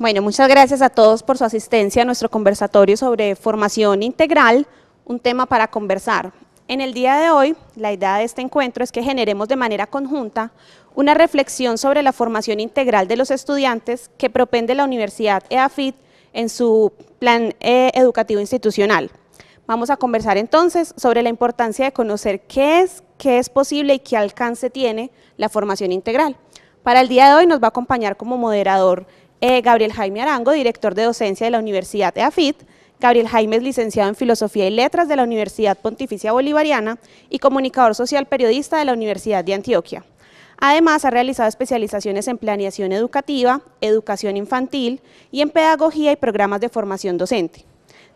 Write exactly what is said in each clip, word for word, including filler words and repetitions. Bueno, muchas gracias a todos por su asistencia a nuestro conversatorio sobre formación integral, un tema para conversar. En el día de hoy, la idea de este encuentro es que generemos de manera conjunta una reflexión sobre la formación integral de los estudiantes que propende la Universidad EAFIT en su plan eh, educativo institucional. Vamos a conversar entonces sobre la importancia de conocer qué es, qué es posible y qué alcance tiene la formación integral. Para el día de hoy nos va a acompañar como moderador eh, Gabriel Jaime Arango, director de docencia de la Universidad EAFIT. Gabriel Jaime es licenciado en Filosofía y Letras de la Universidad Pontificia Bolivariana y comunicador social periodista de la Universidad de Antioquia. Además, ha realizado especializaciones en planeación educativa, educación infantil y en pedagogía y programas de formación docente.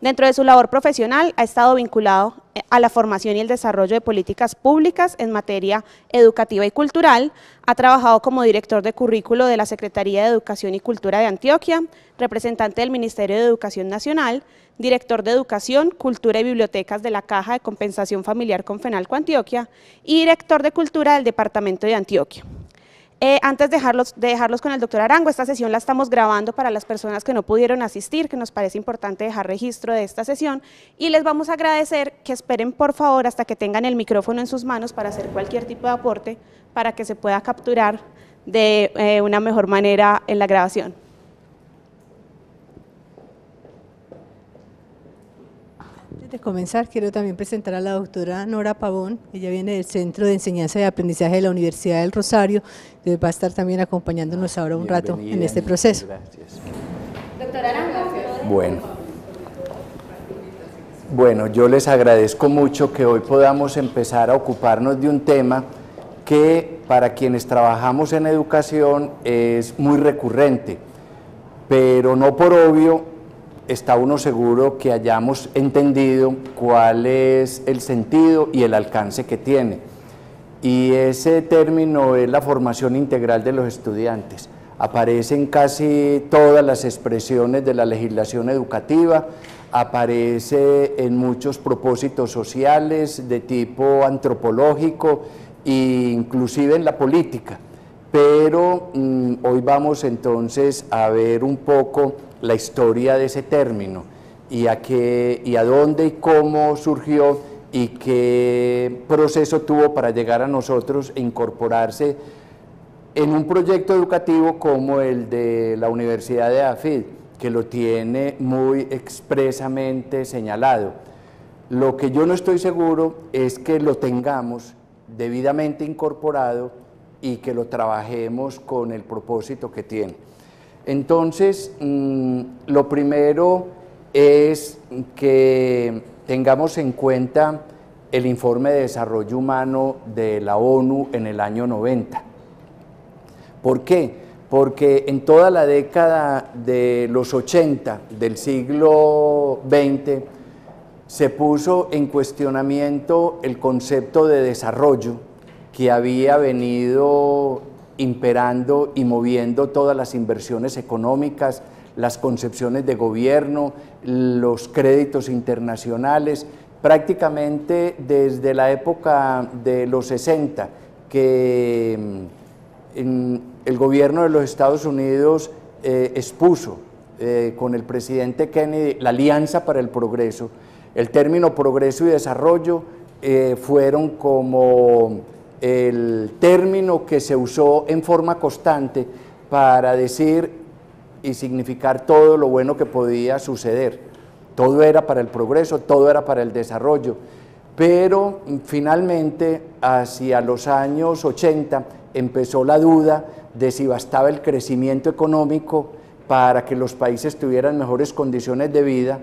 Dentro de su labor profesional, ha estado vinculado a la formación y el desarrollo de políticas públicas en materia educativa y cultural. Ha trabajado como director de currículo de la Secretaría de Educación y Cultura de Antioquia, representante del Ministerio de Educación Nacional, director de Educación, Cultura y Bibliotecas de la Caja de Compensación Familiar Comfenalco Antioquia y director de Cultura del Departamento de Antioquia. Eh, antes de dejarlos, de dejarlos con el doctor Arango, esta sesión la estamos grabando para las personas que no pudieron asistir, que nos parece importante dejar registro de esta sesión, y les vamos a agradecer que esperen por favor hasta que tengan el micrófono en sus manos para hacer cualquier tipo de aporte, para que se pueda capturar de eh, una mejor manera en la grabación. Antes de comenzar, quiero también presentar a la doctora Nora Pavón. Ella viene del Centro de Enseñanza y Aprendizaje de la Universidad del Rosario, que va a estar también acompañándonos ahora un rato en este proceso. Gracias. Doctora Arango. Bueno. bueno, yo les agradezco mucho que hoy podamos empezar a ocuparnos de un tema que para quienes trabajamos en educación es muy recurrente, pero no por obvio está uno seguro que hayamos entendido cuál es el sentido y el alcance que tiene. Y ese término es la formación integral de los estudiantes. Aparecen casi todas las expresiones de la legislación educativa, aparece en muchos propósitos sociales de tipo antropológico e inclusive en la política. Pero mmm, hoy vamos entonces a ver un poco la historia de ese término y a qué y a dónde y cómo surgió y qué proceso tuvo para llegar a nosotros e incorporarse en un proyecto educativo como el de la Universidad de EAFIT, que lo tiene muy expresamente señalado. Lo que yo no estoy seguro es que lo tengamos debidamente incorporado y que lo trabajemos con el propósito que tiene. Entonces, mmm, lo primero es que tengamos en cuenta el informe de desarrollo humano de la ONU en el año noventa. ¿Por qué? Porque en toda la década de los ochenta del siglo veinte se puso en cuestionamiento el concepto de desarrollo que había venido imperando y moviendo todas las inversiones económicas, las concepciones de gobierno, los créditos internacionales, prácticamente desde la época de los sesenta, que el gobierno de los Estados Unidos eh, expuso eh, con el presidente Kennedy la Alianza para el Progreso. El término progreso y desarrollo eh, fueron como el término que se usó en forma constante para decir y significar todo lo bueno que podía suceder. Todo era para el progreso, todo era para el desarrollo, pero finalmente hacia los años ochenta empezó la duda de si bastaba el crecimiento económico para que los países tuvieran mejores condiciones de vida,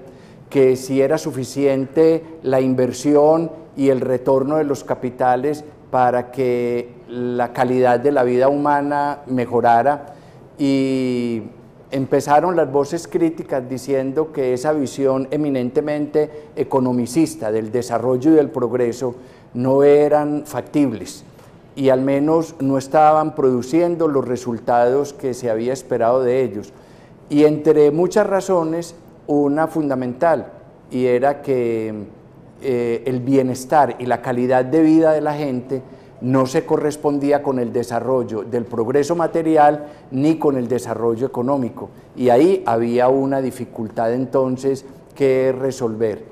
que si era suficiente la inversión y el retorno de los capitales para que la calidad de la vida humana mejorara, y empezaron las voces críticas diciendo que esa visión eminentemente economicista del desarrollo y del progreso no eran factibles y al menos no estaban produciendo los resultados que se había esperado de ellos. Y entre muchas razones, una fundamental, y era que Eh, el bienestar y la calidad de vida de la gente no se correspondía con el desarrollo del progreso material ni con el desarrollo económico, y ahí había una dificultad entonces que resolver.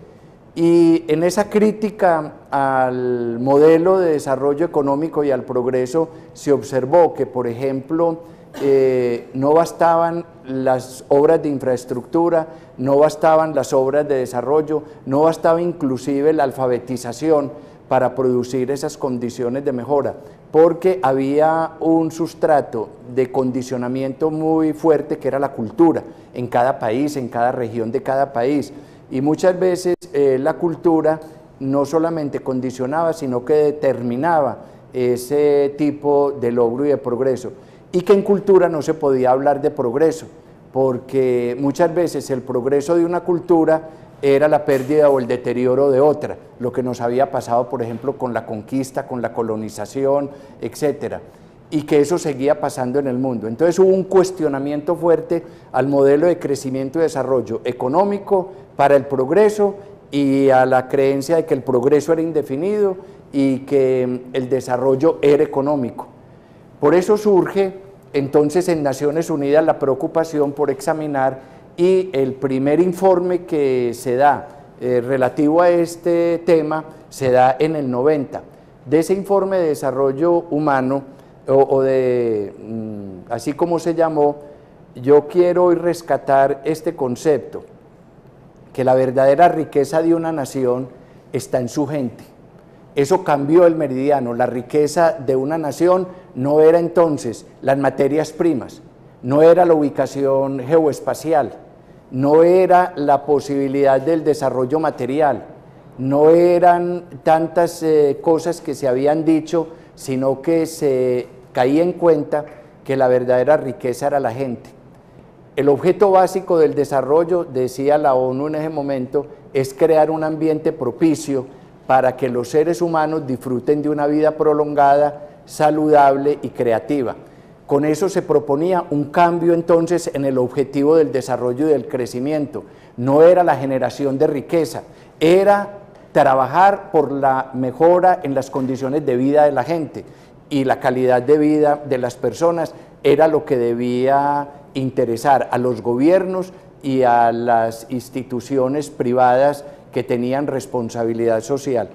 Y en esa crítica al modelo de desarrollo económico y al progreso se observó que, por ejemplo, eh, no bastaban las obras de infraestructura, no bastaban las obras de desarrollo, no bastaba inclusive la alfabetización para producir esas condiciones de mejora, porque había un sustrato de condicionamiento muy fuerte que era la cultura en cada país, en cada región de cada país. Y muchas veces eh, la cultura no solamente condicionaba, sino que determinaba ese tipo de logro y de progreso. Y que en cultura no se podía hablar de progreso, porque muchas veces el progreso de una cultura era la pérdida o el deterioro de otra, lo que nos había pasado, por ejemplo, con la conquista, con la colonización, etcétera, y que eso seguía pasando en el mundo. Entonces hubo un cuestionamiento fuerte al modelo de crecimiento y desarrollo económico para el progreso y a la creencia de que el progreso era indefinido y que el desarrollo era económico. Por eso surge entonces en Naciones Unidas la preocupación por examinar, y el primer informe que se da eh, relativo a este tema se da en el noventa. De ese informe de desarrollo humano, o de, así como se llamó, yo quiero hoy rescatar este concepto, que la verdadera riqueza de una nación está en su gente. Eso cambió el meridiano, la riqueza de una nación no era entonces las materias primas, no era la ubicación geoespacial, no era la posibilidad del desarrollo material, no eran tantas eh, cosas que se habían dicho, sino que se caía en cuenta que la verdadera riqueza era la gente. El objeto básico del desarrollo, decía la ONU en ese momento, es crear un ambiente propicio para que los seres humanos disfruten de una vida prolongada, saludable y creativa. Con eso se proponía un cambio entonces en el objetivo del desarrollo y del crecimiento. No era la generación de riqueza, era trabajar por la mejora en las condiciones de vida de la gente, y la calidad de vida de las personas era lo que debía interesar a los gobiernos y a las instituciones privadas que tenían responsabilidad social.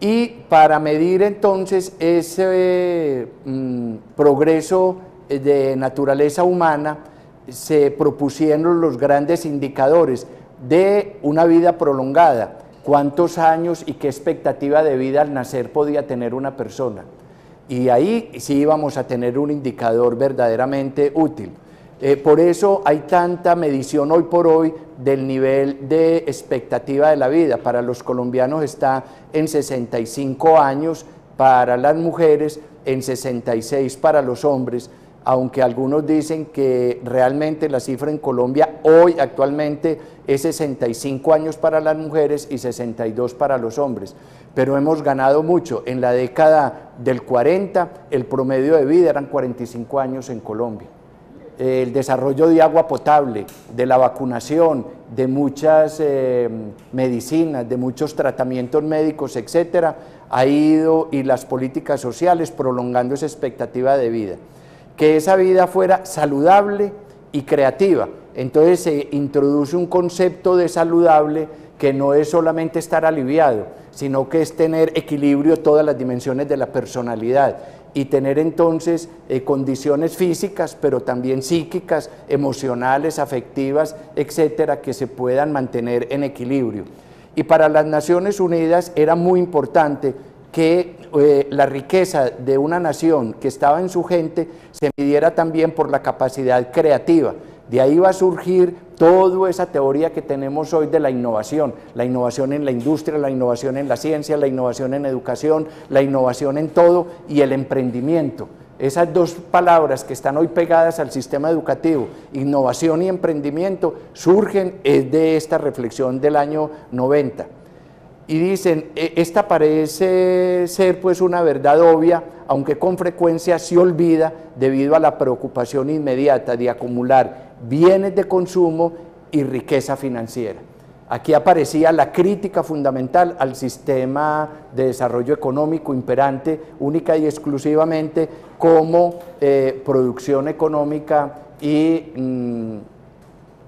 Y para medir entonces ese mm, progreso de naturaleza humana se propusieron los grandes indicadores de una vida prolongada, cuántos años y qué expectativa de vida al nacer podía tener una persona. Y ahí sí íbamos a tener un indicador verdaderamente útil. Eh, por eso hay tanta medición hoy por hoy del nivel de expectativa de la vida. Para los colombianos está en sesenta y cinco años, para las mujeres en sesenta y seis para los hombres, aunque algunos dicen que realmente la cifra en Colombia hoy actualmente es sesenta y cinco años para las mujeres y sesenta y dos para los hombres, pero hemos ganado mucho. En la década del cuarenta el promedio de vida eran cuarenta y cinco años en Colombia. El desarrollo de agua potable, de la vacunación, de muchas eh, medicinas, de muchos tratamientos médicos, etcétera, ha ido, y las políticas sociales, prolongando esa expectativa de vida. Que esa vida fuera saludable y creativa. Entonces se introduce un concepto de saludable que no es solamente estar aliviado, sino que es tener equilibrio todas las dimensiones de la personalidad y tener entonces eh, condiciones físicas, pero también psíquicas, emocionales, afectivas, etcétera, que se puedan mantener en equilibrio. Y para las Naciones Unidas era muy importante que eh, la riqueza de una nación que estaba en su gente se midiera también por la capacidad creativa. De ahí va a surgir toda esa teoría que tenemos hoy de la innovación, la innovación en la industria, la innovación en la ciencia, la innovación en educación, la innovación en todo, y el emprendimiento. Esas dos palabras que están hoy pegadas al sistema educativo, innovación y emprendimiento, surgen de esta reflexión del año noventa. Y dicen, esta parece ser pues una verdad obvia, aunque con frecuencia se olvida debido a la preocupación inmediata de acumular bienes de consumo y riqueza financiera. Aquí aparecía la crítica fundamental al sistema de desarrollo económico imperante, única y exclusivamente como eh, producción económica y mm,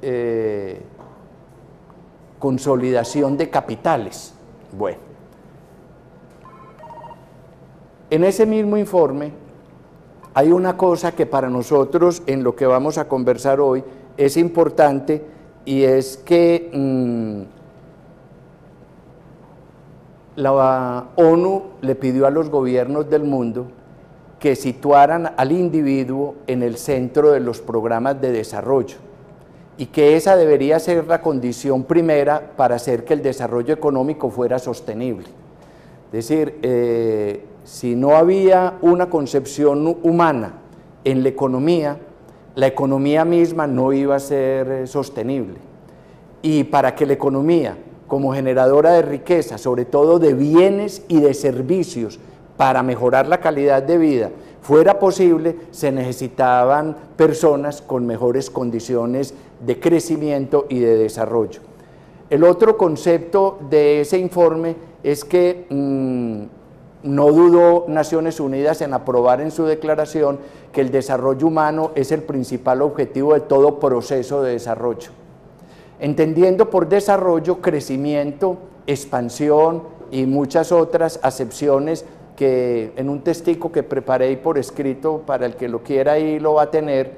eh, consolidación de capitales. Bueno, en ese mismo informe hay una cosa que para nosotros, en lo que vamos a conversar hoy, es importante, y es que mmm, la ONU le pidió a los gobiernos del mundo que situaran al individuo en el centro de los programas de desarrollo, y que esa debería ser la condición primera para hacer que el desarrollo económico fuera sostenible. Es decir, eh, si no había una concepción humana en la economía, la economía misma no iba a ser sostenible. Y para que la economía, como generadora de riqueza, sobre todo de bienes y de servicios, para mejorar la calidad de vida, fuera posible, se necesitaban personas con mejores condiciones de crecimiento y de desarrollo. El otro concepto de ese informe es que mmm, no dudó Naciones Unidas en aprobar en su declaración que el desarrollo humano es el principal objetivo de todo proceso de desarrollo, entendiendo por desarrollo crecimiento, expansión y muchas otras acepciones que en un testigo que preparé y por escrito, para el que lo quiera ahí lo va a tener,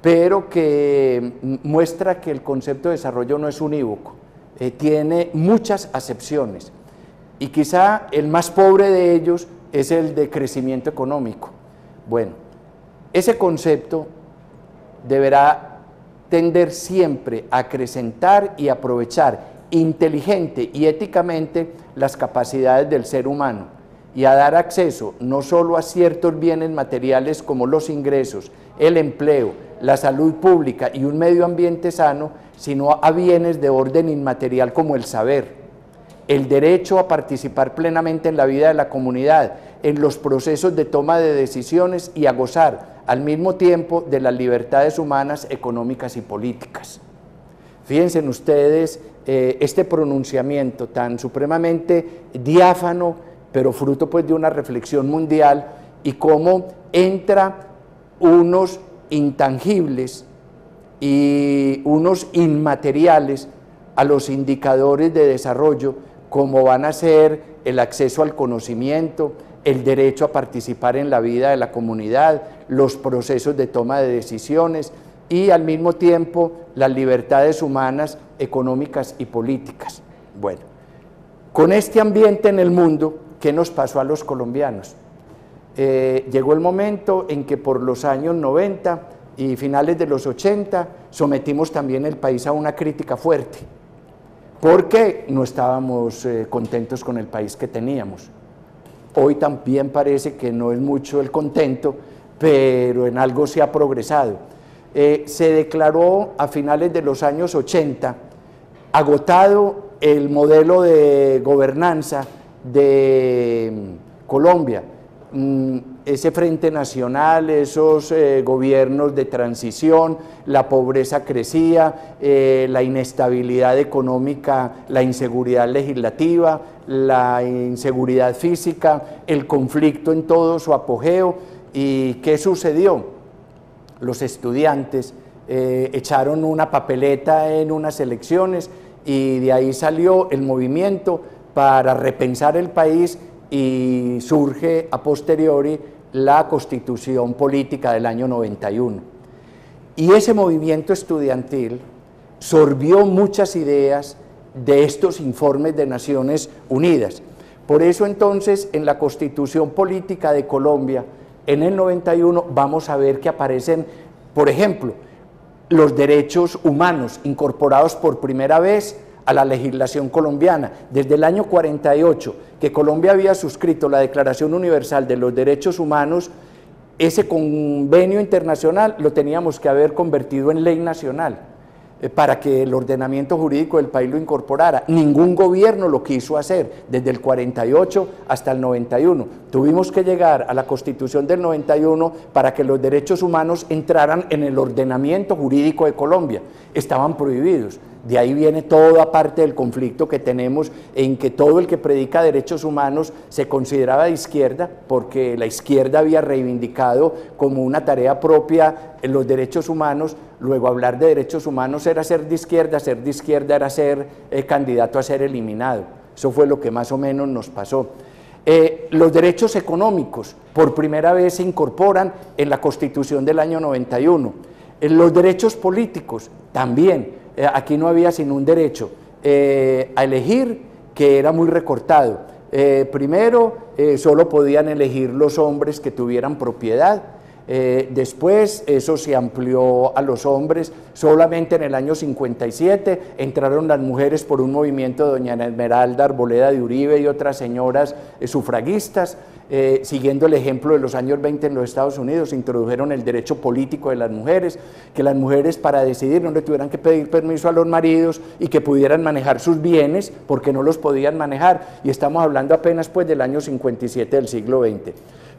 pero que muestra que el concepto de desarrollo no es unívoco, eh, tiene muchas acepciones. Y quizá el más pobre de ellos es el de crecimiento económico. Bueno, ese concepto deberá tender siempre a acrecentar y aprovechar inteligente y éticamente las capacidades del ser humano, y a dar acceso no solo a ciertos bienes materiales como los ingresos, el empleo, la salud pública y un medio ambiente sano, sino a bienes de orden inmaterial como el saber, el derecho a participar plenamente en la vida de la comunidad, en los procesos de toma de decisiones, y a gozar al mismo tiempo de las libertades humanas, económicas y políticas. Fíjense ustedes eh, este pronunciamiento tan supremamente diáfano, pero fruto pues de una reflexión mundial, y cómo entra unos intangibles y unos inmateriales a los indicadores de desarrollo, como van a ser el acceso al conocimiento, el derecho a participar en la vida de la comunidad, los procesos de toma de decisiones y al mismo tiempo las libertades humanas, económicas y políticas. Bueno, con este ambiente en el mundo, ¿qué nos pasó a los colombianos? Eh, llegó el momento en que por los años noventa y finales de los ochenta sometimos también el país a una crítica fuerte, porque no estábamos eh, contentos con el país que teníamos. Hoy también parece que no es mucho el contento, pero en algo se ha progresado. Eh, se declaró a finales de los años ochenta agotado el modelo de gobernanza de Colombia, ese Frente Nacional, esos eh, gobiernos de transición, la pobreza crecía, eh, la inestabilidad económica, la inseguridad legislativa, la inseguridad física, el conflicto en todo su apogeo. ¿Y qué sucedió? Los estudiantes eh, echaron una papeleta en unas elecciones, y de ahí salió el movimiento para repensar el país, y surge a posteriori la Constitución Política del año noventa y uno. Y ese movimiento estudiantil sorbió muchas ideas de estos informes de Naciones Unidas. Por eso entonces en la Constitución Política de Colombia en el noventa y uno vamos a ver que aparecen, por ejemplo, los derechos humanos incorporados por primera vez a la legislación colombiana. Desde el año cuarenta y ocho, que Colombia había suscrito la Declaración Universal de los Derechos Humanos, ese convenio internacional lo teníamos que haber convertido en ley nacional, eh, para que el ordenamiento jurídico del país lo incorporara. Ningún gobierno lo quiso hacer, desde el cuarenta y ocho hasta el noventa y uno. Tuvimos que llegar a la Constitución del noventa y uno para que los derechos humanos entraran en el ordenamiento jurídico de Colombia. Estaban prohibidos. De ahí viene toda parte del conflicto que tenemos en que todo el que predica derechos humanos se consideraba de izquierda, porque la izquierda había reivindicado como una tarea propia los derechos humanos. Luego hablar de derechos humanos era ser de izquierda, ser de izquierda era ser eh, candidato a ser eliminado. Eso fue lo que más o menos nos pasó. Eh, los derechos económicos por primera vez se incorporan en la Constitución del año noventa y uno. Eh, los derechos políticos también, eh, aquí no había sino un derecho eh, a elegir, que era muy recortado. Eh, primero, eh, solo podían elegir los hombres que tuvieran propiedad. Eh, después eso se amplió a los hombres, solamente en el año cincuenta y siete entraron las mujeres por un movimiento de Doña Esmeralda Arboleda de Uribe y otras señoras eh, sufragistas, eh, siguiendo el ejemplo de los años veinte en los Estados Unidos, introdujeron el derecho político de las mujeres, que las mujeres para decidir no le tuvieran que pedir permiso a los maridos y que pudieran manejar sus bienes porque no los podían manejar, y estamos hablando apenas pues del año cincuenta y siete del siglo veinte.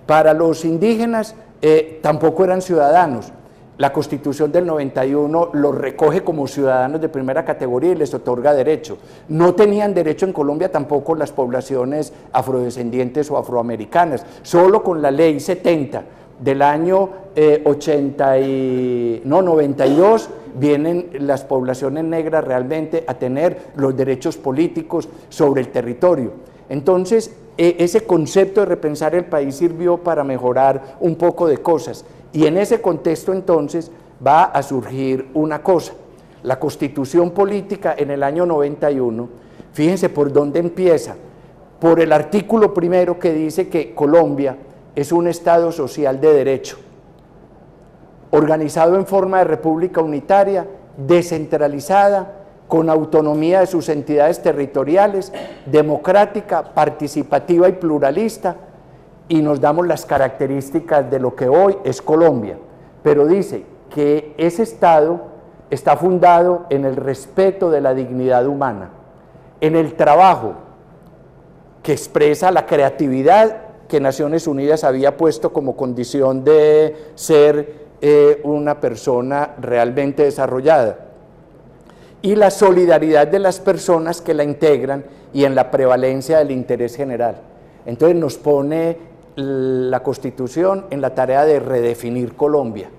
Para los indígenas eh, tampoco eran ciudadanos. La Constitución del noventa y uno los recoge como ciudadanos de primera categoría y les otorga derecho. No tenían derecho en Colombia tampoco las poblaciones afrodescendientes o afroamericanas, solo con la Ley setenta del año eh, ochenta y, no, noventa y dos vienen las poblaciones negras realmente a tener los derechos políticos sobre el territorio. Entonces, ese concepto de repensar el país sirvió para mejorar un poco de cosas, y en ese contexto entonces va a surgir una cosa, la Constitución Política en el año noventa y uno, fíjense por dónde empieza, por el artículo primero que dice que Colombia es un Estado social de derecho, organizado en forma de república unitaria, descentralizada, con autonomía de sus entidades territoriales, democrática, participativa y pluralista, y nos damos las características de lo que hoy es Colombia. Pero dice que ese Estado está fundado en el respeto de la dignidad humana, en el trabajo que expresa la creatividad que Naciones Unidas había puesto como condición de ser eh, una persona realmente desarrollada, y la solidaridad de las personas que la integran y en la prevalencia del interés general. Entonces nos pone la Constitución en la tarea de redefinir Colombia.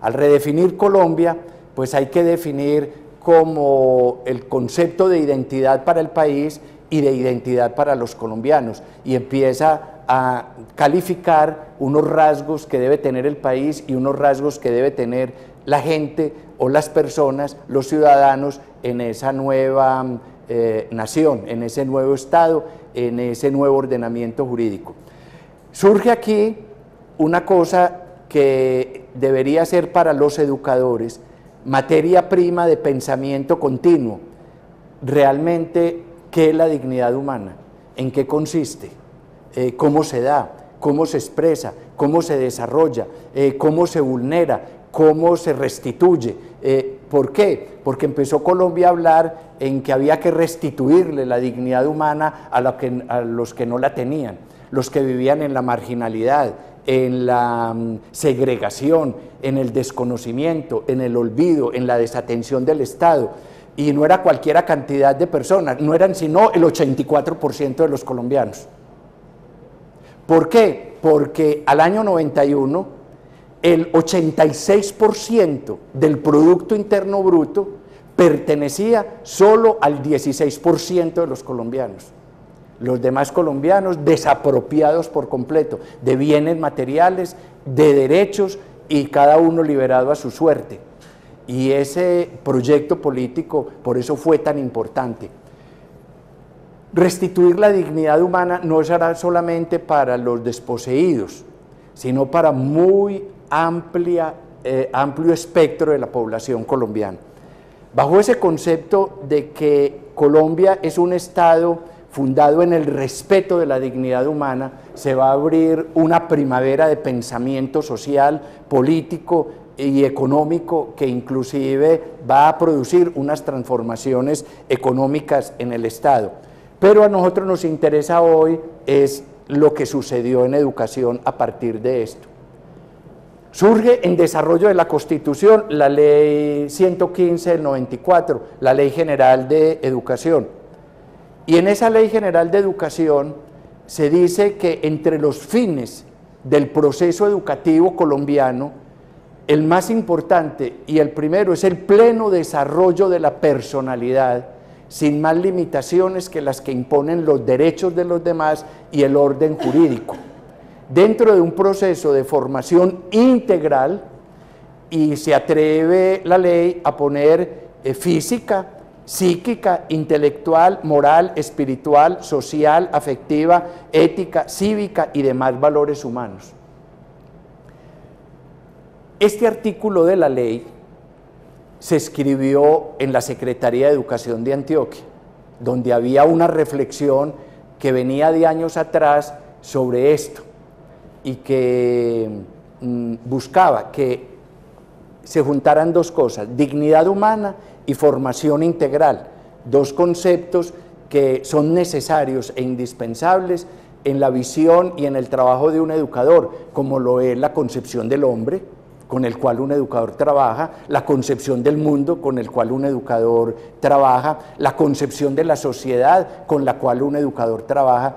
Al redefinir Colombia, pues hay que definir como el concepto de identidad para el país y de identidad para los colombianos, y empieza a calificar unos rasgos que debe tener el país y unos rasgos que debe tener la gente o las personas, los ciudadanos en esa nueva eh, nación, en ese nuevo Estado, en ese nuevo ordenamiento jurídico. Surge aquí una cosa que debería ser para los educadores materia prima de pensamiento continuo, realmente qué es la dignidad humana, en qué consiste, eh, cómo se da, cómo se expresa, cómo se desarrolla, eh, cómo se vulnera, cómo se restituye. Eh, ¿Por qué? Porque empezó Colombia a hablar en que había que restituirle la dignidad humana a, la que, a los que no la tenían, los que vivían en la marginalidad, en la segregación, en el desconocimiento, en el olvido, en la desatención del Estado. Y no era cualquiera cantidad de personas, no eran sino el ochenta y cuatro por ciento de los colombianos. ¿Por qué? Porque al año noventa y uno... el ochenta y seis por ciento del Producto Interno Bruto pertenecía solo al dieciséis por ciento de los colombianos. Los demás colombianos desapropiados por completo de bienes materiales, de derechos, y cada uno liberado a su suerte. Y ese proyecto político por eso fue tan importante. Restituir la dignidad humana no será solamente para los desposeídos, sino para muy Amplia, eh, amplio espectro de la población colombiana. Bajo ese concepto de que Colombia es un Estado fundado en el respeto de la dignidad humana, se va a abrir una primavera de pensamiento social, político y económico que inclusive va a producir unas transformaciones económicas en el Estado. Pero a nosotros nos interesa hoy es lo que sucedió en educación a partir de esto. Surge en desarrollo de la Constitución la Ley ciento quince del noventa y cuatro, la Ley General de Educación. Y en esa Ley General de Educación se dice que entre los fines del proceso educativo colombiano, el más importante y el primero es el pleno desarrollo de la personalidad, sin más limitaciones que las que imponen los derechos de los demás y el orden jurídico, dentro de un proceso de formación integral. Y se atreve la ley a poner eh, física, psíquica, intelectual, moral, espiritual, social, afectiva, ética, cívica y demás valores humanos. Este artículo de la ley se escribió en la Secretaría de Educación de Antioquia, donde había una reflexión que venía de años atrás sobre esto, y que mm, buscaba que se juntaran dos cosas: dignidad humana y formación integral, dos conceptos que son necesarios e indispensables en la visión y en el trabajo de un educador, como lo es la concepción del hombre, con el cual un educador trabaja, la concepción del mundo, con el cual un educador trabaja, la concepción de la sociedad, con la cual un educador trabaja.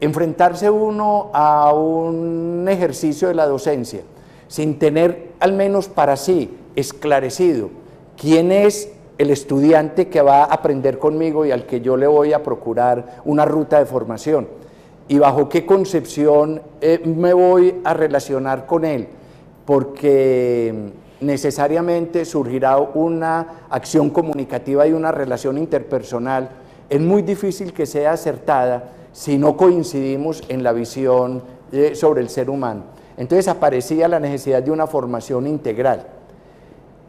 Enfrentarse uno a un ejercicio de la docencia sin tener al menos para sí esclarecido quién es el estudiante que va a aprender conmigo y al que yo le voy a procurar una ruta de formación, y bajo qué concepción eh, me voy a relacionar con él, porque necesariamente surgirá una acción comunicativa y una relación interpersonal. Es muy difícil que sea acertada si no coincidimos en la visión eh, sobre el ser humano. Entonces aparecía la necesidad de una formación integral.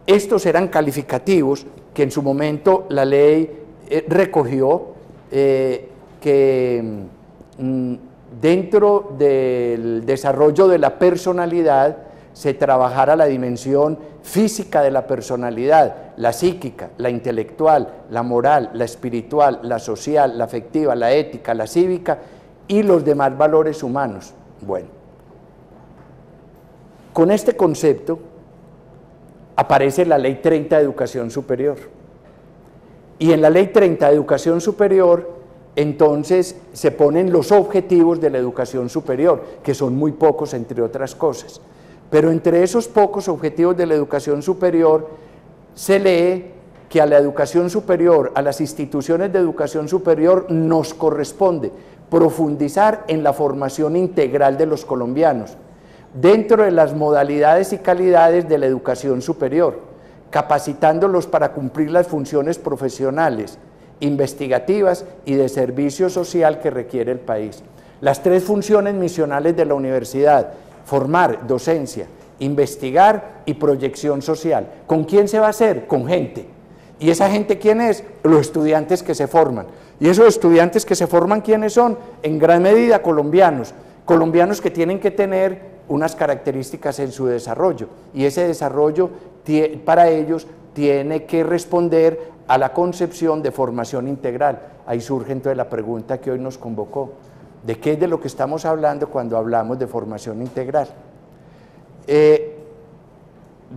Estos eran calificativos que en su momento la ley eh, recogió, eh, que mm, dentro del desarrollo de la personalidad se trabajara la dimensión física de la personalidad, la psíquica, la intelectual, la moral, la espiritual, la social, la afectiva, la ética, la cívica y los demás valores humanos. Bueno, con este concepto aparece la Ley treinta de Educación Superior. Y en la Ley treinta de Educación Superior, entonces, se ponen los objetivos de la educación superior, que son muy pocos, entre otras cosas. Pero entre esos pocos objetivos de la educación superior se lee que a la educación superior, a las instituciones de educación superior, nos corresponde profundizar en la formación integral de los colombianos, dentro de las modalidades y calidades de la educación superior, capacitándolos para cumplir las funciones profesionales, investigativas y de servicio social que requiere el país. Las tres funciones misionales de la universidad: formar, docencia; investigar y proyección social. ¿Con quién se va a hacer? Con gente. ¿Y esa gente quién es? Los estudiantes que se forman. ¿Y esos estudiantes que se forman quiénes son? En gran medida colombianos, colombianos que tienen que tener unas características en su desarrollo, y ese desarrollo para ellos tiene que responder a la concepción de formación integral. Ahí surge entonces la pregunta que hoy nos convocó: ¿de qué es de lo que estamos hablando cuando hablamos de formación integral? Eh,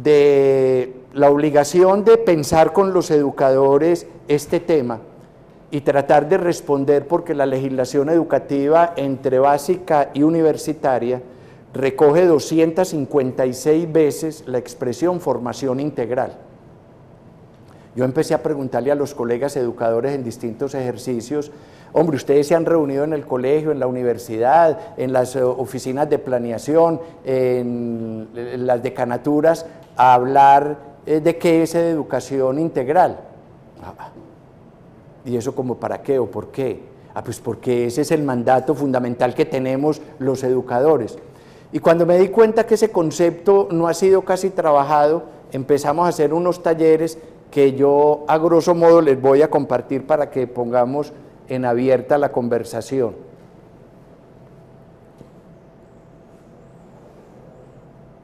de la obligación de pensar con los educadores este tema y tratar de responder, porque la legislación educativa entre básica y universitaria recoge doscientas cincuenta y seis veces la expresión formación integral. Yo empecé a preguntarle a los colegas educadores en distintos ejercicios: hombre, ustedes se han reunido en el colegio, en la universidad, en las oficinas de planeación, en las decanaturas, a hablar de qué es educación integral. Ah, ¿y eso como para qué o por qué? Ah, pues porque ese es el mandato fundamental que tenemos los educadores. Y cuando me di cuenta que ese concepto no ha sido casi trabajado, empezamos a hacer unos talleres que yo a grosso modo les voy a compartir para que pongamos en abierta la conversación.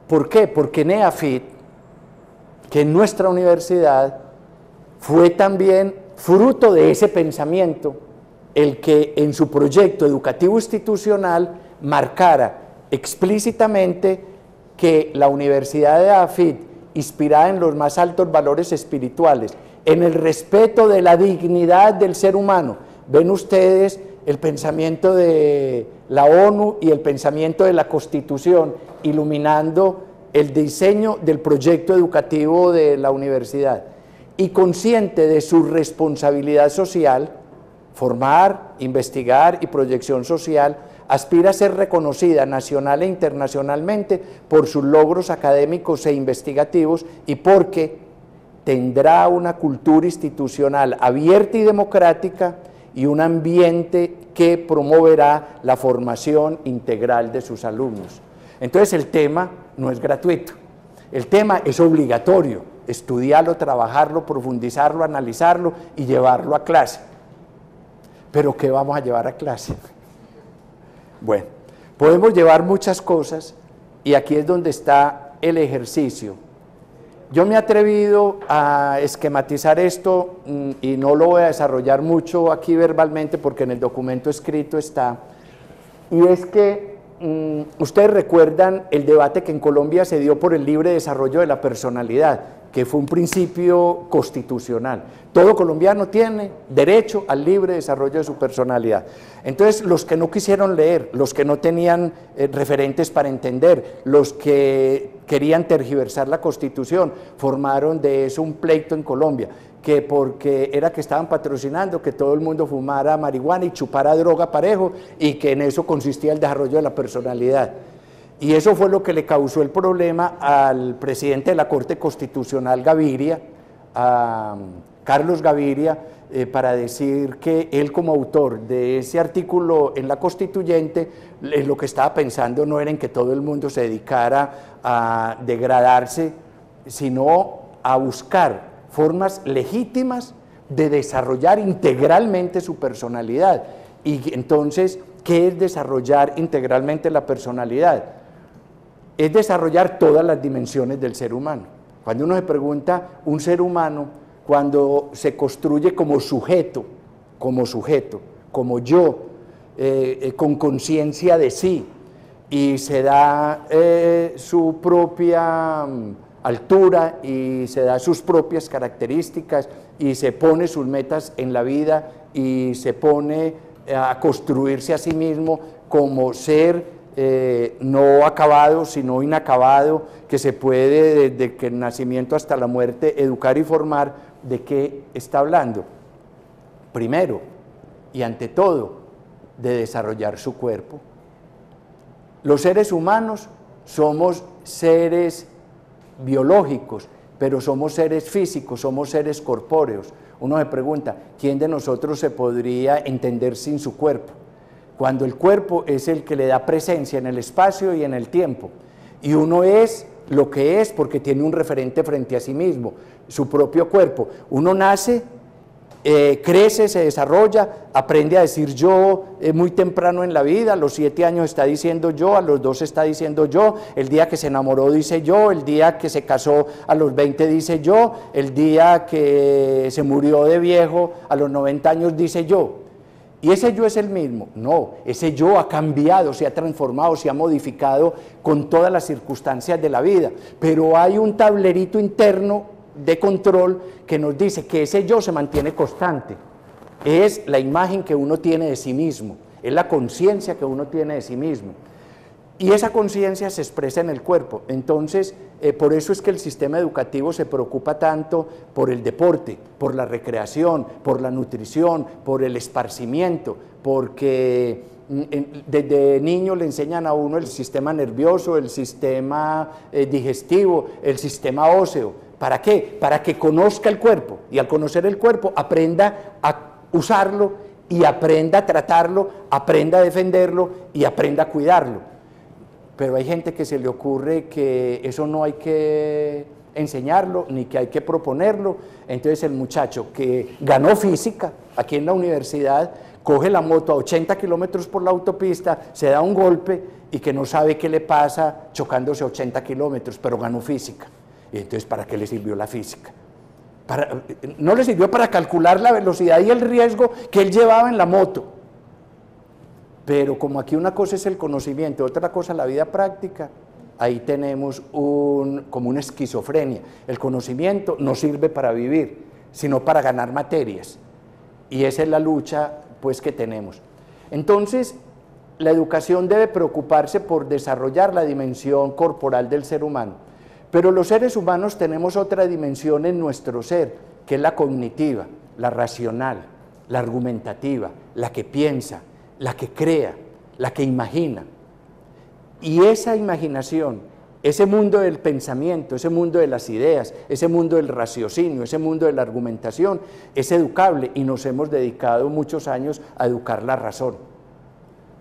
¿Por qué? Porque en EAFIT, que en nuestra universidad, fue también fruto de ese pensamiento el que en su proyecto educativo institucional marcara explícitamente que la Universidad de EAFIT, inspirada en los más altos valores espirituales, en el respeto de la dignidad del ser humano, ven ustedes el pensamiento de la ONU y el pensamiento de la Constitución iluminando el diseño del proyecto educativo de la universidad, y consciente de su responsabilidad social, formar, investigar y proyección social, aspira a ser reconocida nacional e internacionalmente por sus logros académicos e investigativos, y porque tendrá una cultura institucional abierta y democrática y un ambiente que promoverá la formación integral de sus alumnos. Entonces el tema no es gratuito, el tema es obligatorio, estudiarlo, trabajarlo, profundizarlo, analizarlo y llevarlo a clase. ¿Pero qué vamos a llevar a clase? Bueno, podemos llevar muchas cosas, y aquí es donde está el ejercicio. Yo me he atrevido a esquematizar esto y no lo voy a desarrollar mucho aquí verbalmente porque en el documento escrito está, y es que um, ustedes recuerdan el debate que en Colombia se dio por el libre desarrollo de la personalidad, que fue un principio constitucional. Todo colombiano tiene derecho al libre desarrollo de su personalidad. Entonces, los que no quisieron leer, los que no tenían eh, referentes para entender, los que querían tergiversar la Constitución, formaron de eso un pleito en Colombia, que porque era que estaban patrocinando que todo el mundo fumara marihuana y chupara droga parejo, y que en eso consistía el desarrollo de la personalidad. Y eso fue lo que le causó el problema al presidente de la Corte Constitucional, Gaviria, a Carlos Gaviria, eh, para decir que él, como autor de ese artículo en la Constituyente, lo que estaba pensando no era en que todo el mundo se dedicara a degradarse, sino a buscar formas legítimas de desarrollar integralmente su personalidad. Y entonces, ¿qué es desarrollar integralmente la personalidad? Es desarrollar todas las dimensiones del ser humano. Cuando uno se pregunta, un ser humano, cuando se construye como sujeto, como sujeto, como yo, eh, eh, con conciencia de sí, y se da eh, su propia altura, y se da sus propias características, y se pone sus metas en la vida, y se pone a construirse a sí mismo como ser Eh, no acabado, sino inacabado, que se puede desde que el nacimiento hasta la muerte educar y formar, ¿de qué está hablando? Primero, y ante todo, de desarrollar su cuerpo. Los seres humanos somos seres biológicos, pero somos seres físicos, somos seres corpóreos. Uno se pregunta, ¿quién de nosotros se podría entender sin su cuerpo? Cuando el cuerpo es el que le da presencia en el espacio y en el tiempo, y uno es lo que es porque tiene un referente frente a sí mismo, su propio cuerpo. Uno nace, eh, crece, se desarrolla, aprende a decir yo eh, muy temprano en la vida, a los siete años está diciendo yo, a los doce está diciendo yo, el día que se enamoró dice yo, el día que se casó a los veinte dice yo, el día que se murió de viejo a los noventa años dice yo. ¿Y ese yo es el mismo? No, ese yo ha cambiado, se ha transformado, se ha modificado con todas las circunstancias de la vida, pero hay un tablerito interno de control que nos dice que ese yo se mantiene constante, es la imagen que uno tiene de sí mismo, es la conciencia que uno tiene de sí mismo, y esa conciencia se expresa en el cuerpo. Entonces, eh, por eso es que el sistema educativo se preocupa tanto por el deporte, por la recreación, por la nutrición, por el esparcimiento, porque en, desde niño le enseñan a uno el sistema nervioso, el sistema eh, digestivo, el sistema óseo. ¿Para qué? Para que conozca el cuerpo, y al conocer el cuerpo aprenda a usarlo, y aprenda a tratarlo, aprenda a defenderlo y aprenda a cuidarlo. Pero hay gente que se le ocurre que eso no hay que enseñarlo, ni que hay que proponerlo. Entonces el muchacho que ganó física aquí en la universidad, coge la moto a ochenta kilómetros por la autopista, se da un golpe y que no sabe qué le pasa chocándose a ochenta kilómetros, pero ganó física. Y entonces, ¿para qué le sirvió la física? Para, no le sirvió para calcular la velocidad y el riesgo que él llevaba en la moto. Pero como aquí una cosa es el conocimiento, otra cosa la vida práctica, ahí tenemos un, como una esquizofrenia. El conocimiento no sirve para vivir, sino para ganar materias. Y esa es la lucha, pues, que tenemos. Entonces, la educación debe preocuparse por desarrollar la dimensión corporal del ser humano. Pero los seres humanos tenemos otra dimensión en nuestro ser, que es la cognitiva, la racional, la argumentativa, la que piensa, la que crea, la que imagina. Y esa imaginación, ese mundo del pensamiento, ese mundo de las ideas, ese mundo del raciocinio, ese mundo de la argumentación, es educable, y nos hemos dedicado muchos años a educar la razón.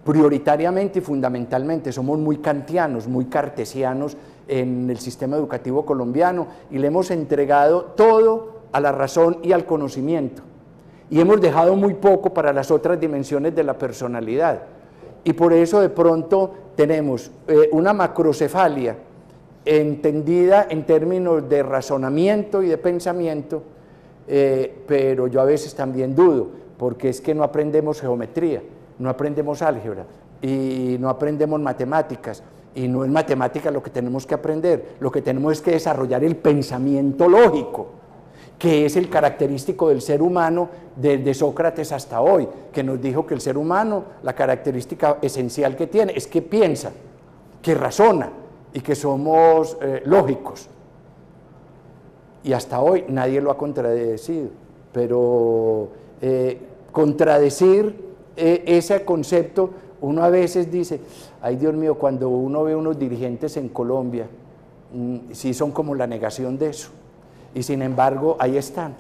Prioritariamente y fundamentalmente, somos muy kantianos, muy cartesianos en el sistema educativo colombiano, y le hemos entregado todo a la razón y al conocimiento. Y hemos dejado muy poco para las otras dimensiones de la personalidad. Y por eso de pronto tenemos eh, una macrocefalia entendida en términos de razonamiento y de pensamiento, eh, pero yo a veces también dudo, porque es que no aprendemos geometría, no aprendemos álgebra y no aprendemos matemáticas, y no es matemática lo que tenemos que aprender, lo que tenemos es que desarrollar el pensamiento lógico, que es el característico del ser humano desde Sócrates hasta hoy, que nos dijo que el ser humano, la característica esencial que tiene es que piensa, que razona y que somos eh, lógicos. Y hasta hoy nadie lo ha contradecido, pero eh, contradecir eh, ese concepto, uno a veces dice, ay Dios mío, cuando uno ve unos dirigentes en Colombia, mmm, sí son como la negación de eso. Y sin embargo, ahí están.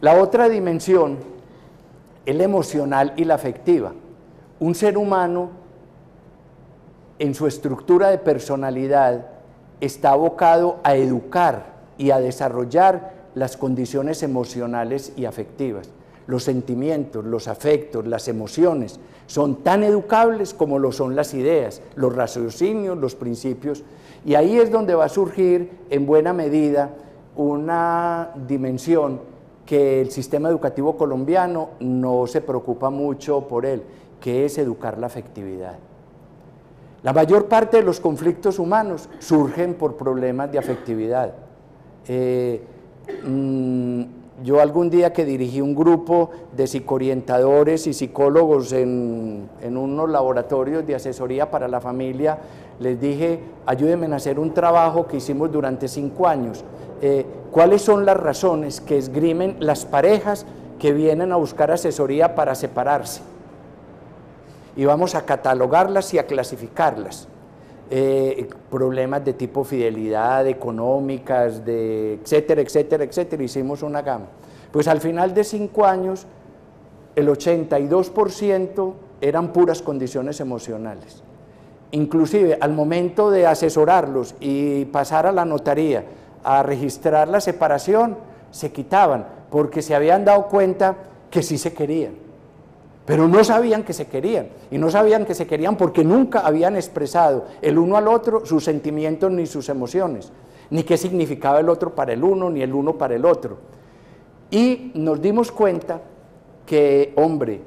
La otra dimensión es la emocional y la afectiva. Un ser humano, en su estructura de personalidad, está abocado a educar y a desarrollar las condiciones emocionales y afectivas. Los sentimientos, los afectos, las emociones son tan educables como lo son las ideas, los raciocinios, los principios. Y ahí es donde va a surgir, en buena medida, una dimensión que el sistema educativo colombiano no se preocupa mucho por él, que es educar la afectividad. La mayor parte de los conflictos humanos surgen por problemas de afectividad. Eh, mmm, yo algún día que dirigí un grupo de psicoorientadores y psicólogos en, en unos laboratorios de asesoría para la familia, les dije, ayúdenme a hacer un trabajo que hicimos durante cinco años. Eh, ¿Cuáles son las razones que esgrimen las parejas que vienen a buscar asesoría para separarse? Y vamos a catalogarlas y a clasificarlas. Eh, problemas de tipo fidelidad, económicas, de etcétera, etcétera, etcétera. Hicimos una gama. Pues al final de cinco años, el ochenta y dos por ciento eran puras condiciones emocionales. Inclusive, al momento de asesorarlos y pasar a la notaría, a registrar la separación, se quitaban, porque se habían dado cuenta que sí se querían, pero no sabían que se querían, y no sabían que se querían porque nunca habían expresado el uno al otro sus sentimientos ni sus emociones, ni qué significaba el otro para el uno, ni el uno para el otro. Y nos dimos cuenta que, hombre,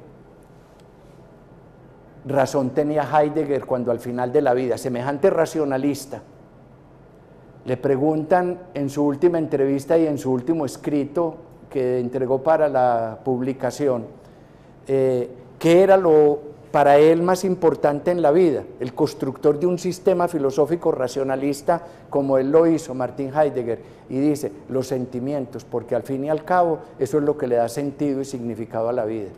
razón tenía Heidegger cuando al final de la vida, semejante racionalista, le preguntan en su última entrevista y en su último escrito que entregó para la publicación, eh, ¿qué era lo para él más importante en la vida? El constructor de un sistema filosófico racionalista como él lo hizo, Martin Heidegger, y dice, los sentimientos, porque al fin y al cabo eso es lo que le da sentido y significado a la vida.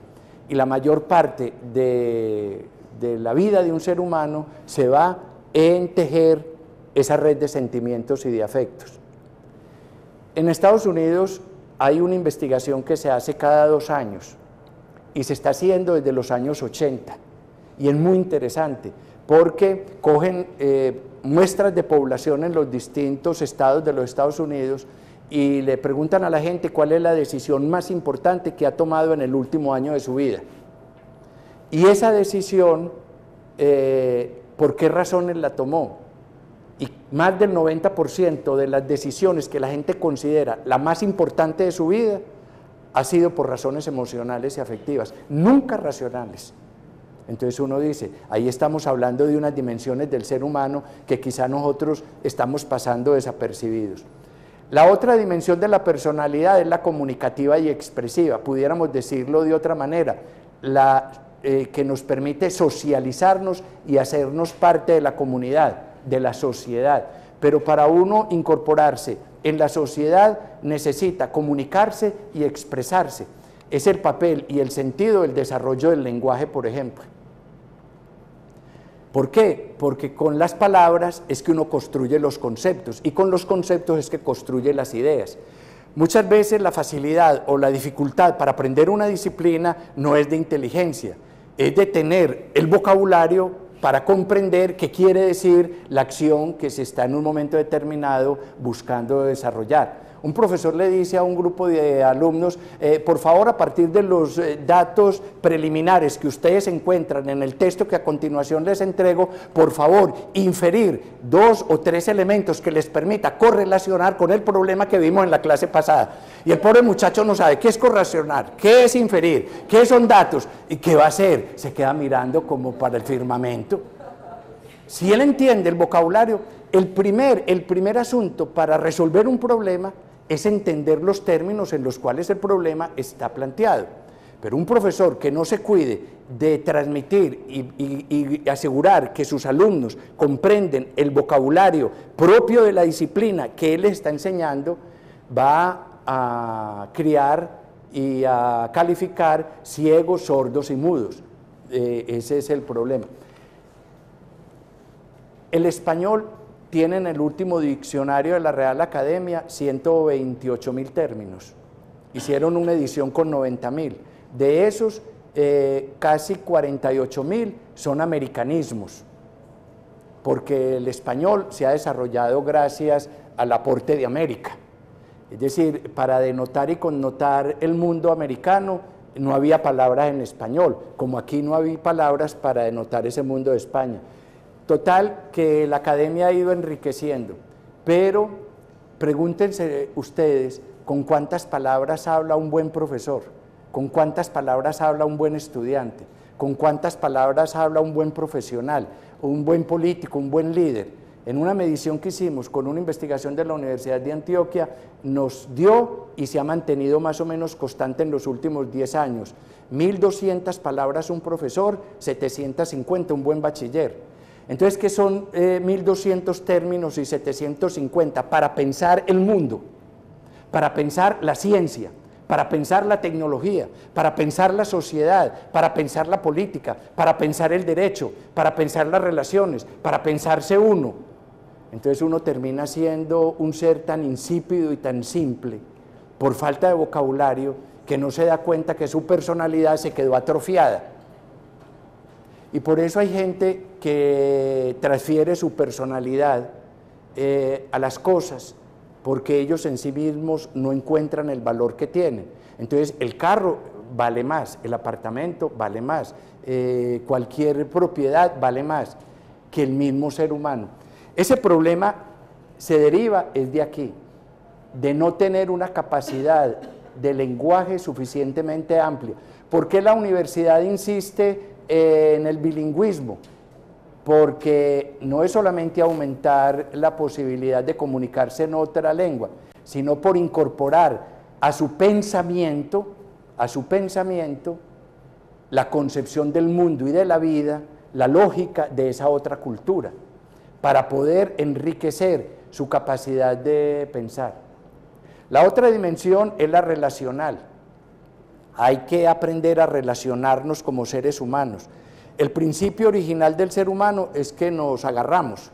Y la mayor parte de, de la vida de un ser humano se va en tejer esa red de sentimientos y de afectos. En Estados Unidos hay una investigación que se hace cada dos años y se está haciendo desde los años ochenta, y es muy interesante porque cogen eh, muestras de población en los distintos estados de los Estados Unidos y le preguntan a la gente cuál es la decisión más importante que ha tomado en el último año de su vida. Y esa decisión, eh, ¿por qué razones la tomó? Y más del noventa por ciento de las decisiones que la gente considera la más importante de su vida ha sido por razones emocionales y afectivas, nunca racionales. Entonces uno dice, ahí estamos hablando de unas dimensiones del ser humano que quizá nosotros estamos pasando desapercibidos. La otra dimensión de la personalidad es la comunicativa y expresiva, pudiéramos decirlo de otra manera, la eh, que nos permite socializarnos y hacernos parte de la comunidad, de la sociedad. Pero para uno incorporarse en la sociedad necesita comunicarse y expresarse. Es el papel y el sentido del desarrollo del lenguaje, por ejemplo. ¿Por qué? Porque con las palabras es que uno construye los conceptos, y con los conceptos es que construye las ideas. Muchas veces la facilidad o la dificultad para aprender una disciplina no es de inteligencia, es de tener el vocabulario para comprender qué quiere decir la acción que se está en un momento determinado buscando desarrollar. Un profesor le dice a un grupo de alumnos, eh, por favor, a partir de los eh, datos preliminares que ustedes encuentran en el texto que a continuación les entrego, por favor, inferir dos o tres elementos que les permita correlacionar con el problema que vimos en la clase pasada. Y el pobre muchacho no sabe qué es correlacionar, qué es inferir, qué son datos, y qué va a hacer. Se queda mirando como para el firmamento. Si él entiende el vocabulario, el primer, el primer asunto para resolver un problema es entender los términos en los cuales el problema está planteado. Pero un profesor que no se cuide de transmitir y, y, y asegurar que sus alumnos comprenden el vocabulario propio de la disciplina que él está enseñando, va a criar y a calificar ciegos, sordos y mudos. Eh, ese es el problema. El español tiene en el último diccionario de la Real Academia ciento veintiocho mil términos. Hicieron una edición con noventa mil. De esos, eh, casi cuarenta y ocho mil son americanismos, porque el español se ha desarrollado gracias al aporte de América. Es decir, para denotar y connotar el mundo americano, no había palabras en español, como aquí no había palabras para denotar ese mundo de España. Total, que la academia ha ido enriqueciendo, pero pregúntense ustedes con cuántas palabras habla un buen profesor, con cuántas palabras habla un buen estudiante, con cuántas palabras habla un buen profesional, un buen político, un buen líder. En una medición que hicimos con una investigación de la Universidad de Antioquia, nos dio y se ha mantenido más o menos constante en los últimos diez años, mil doscientas palabras un profesor, setecientas cincuenta un buen bachiller. Entonces, ¿qué son eh, mil doscientos términos y setecientos cincuenta para pensar el mundo, para pensar la ciencia, para pensar la tecnología, para pensar la sociedad, para pensar la política, para pensar el derecho, para pensar las relaciones, para pensarse uno? Entonces uno termina siendo un ser tan insípido y tan simple, por falta de vocabulario, que no se da cuenta que su personalidad se quedó atrofiada. Y por eso hay gente que transfiere su personalidad eh, a las cosas, porque ellos en sí mismos no encuentran el valor que tienen. Entonces el carro vale más, el apartamento vale más, eh, cualquier propiedad vale más que el mismo ser humano. Ese problema se deriva es de aquí, de no tener una capacidad de lenguaje suficientemente amplia. ¿Por qué la universidad insiste en el bilingüismo? Porque no es solamente aumentar la posibilidad de comunicarse en otra lengua, sino por incorporar a su pensamiento, a su pensamiento, la concepción del mundo y de la vida, la lógica de esa otra cultura, para poder enriquecer su capacidad de pensar. La otra dimensión es la relacional. Hay que aprender a relacionarnos como seres humanos. El principio original del ser humano es que nos agarramos.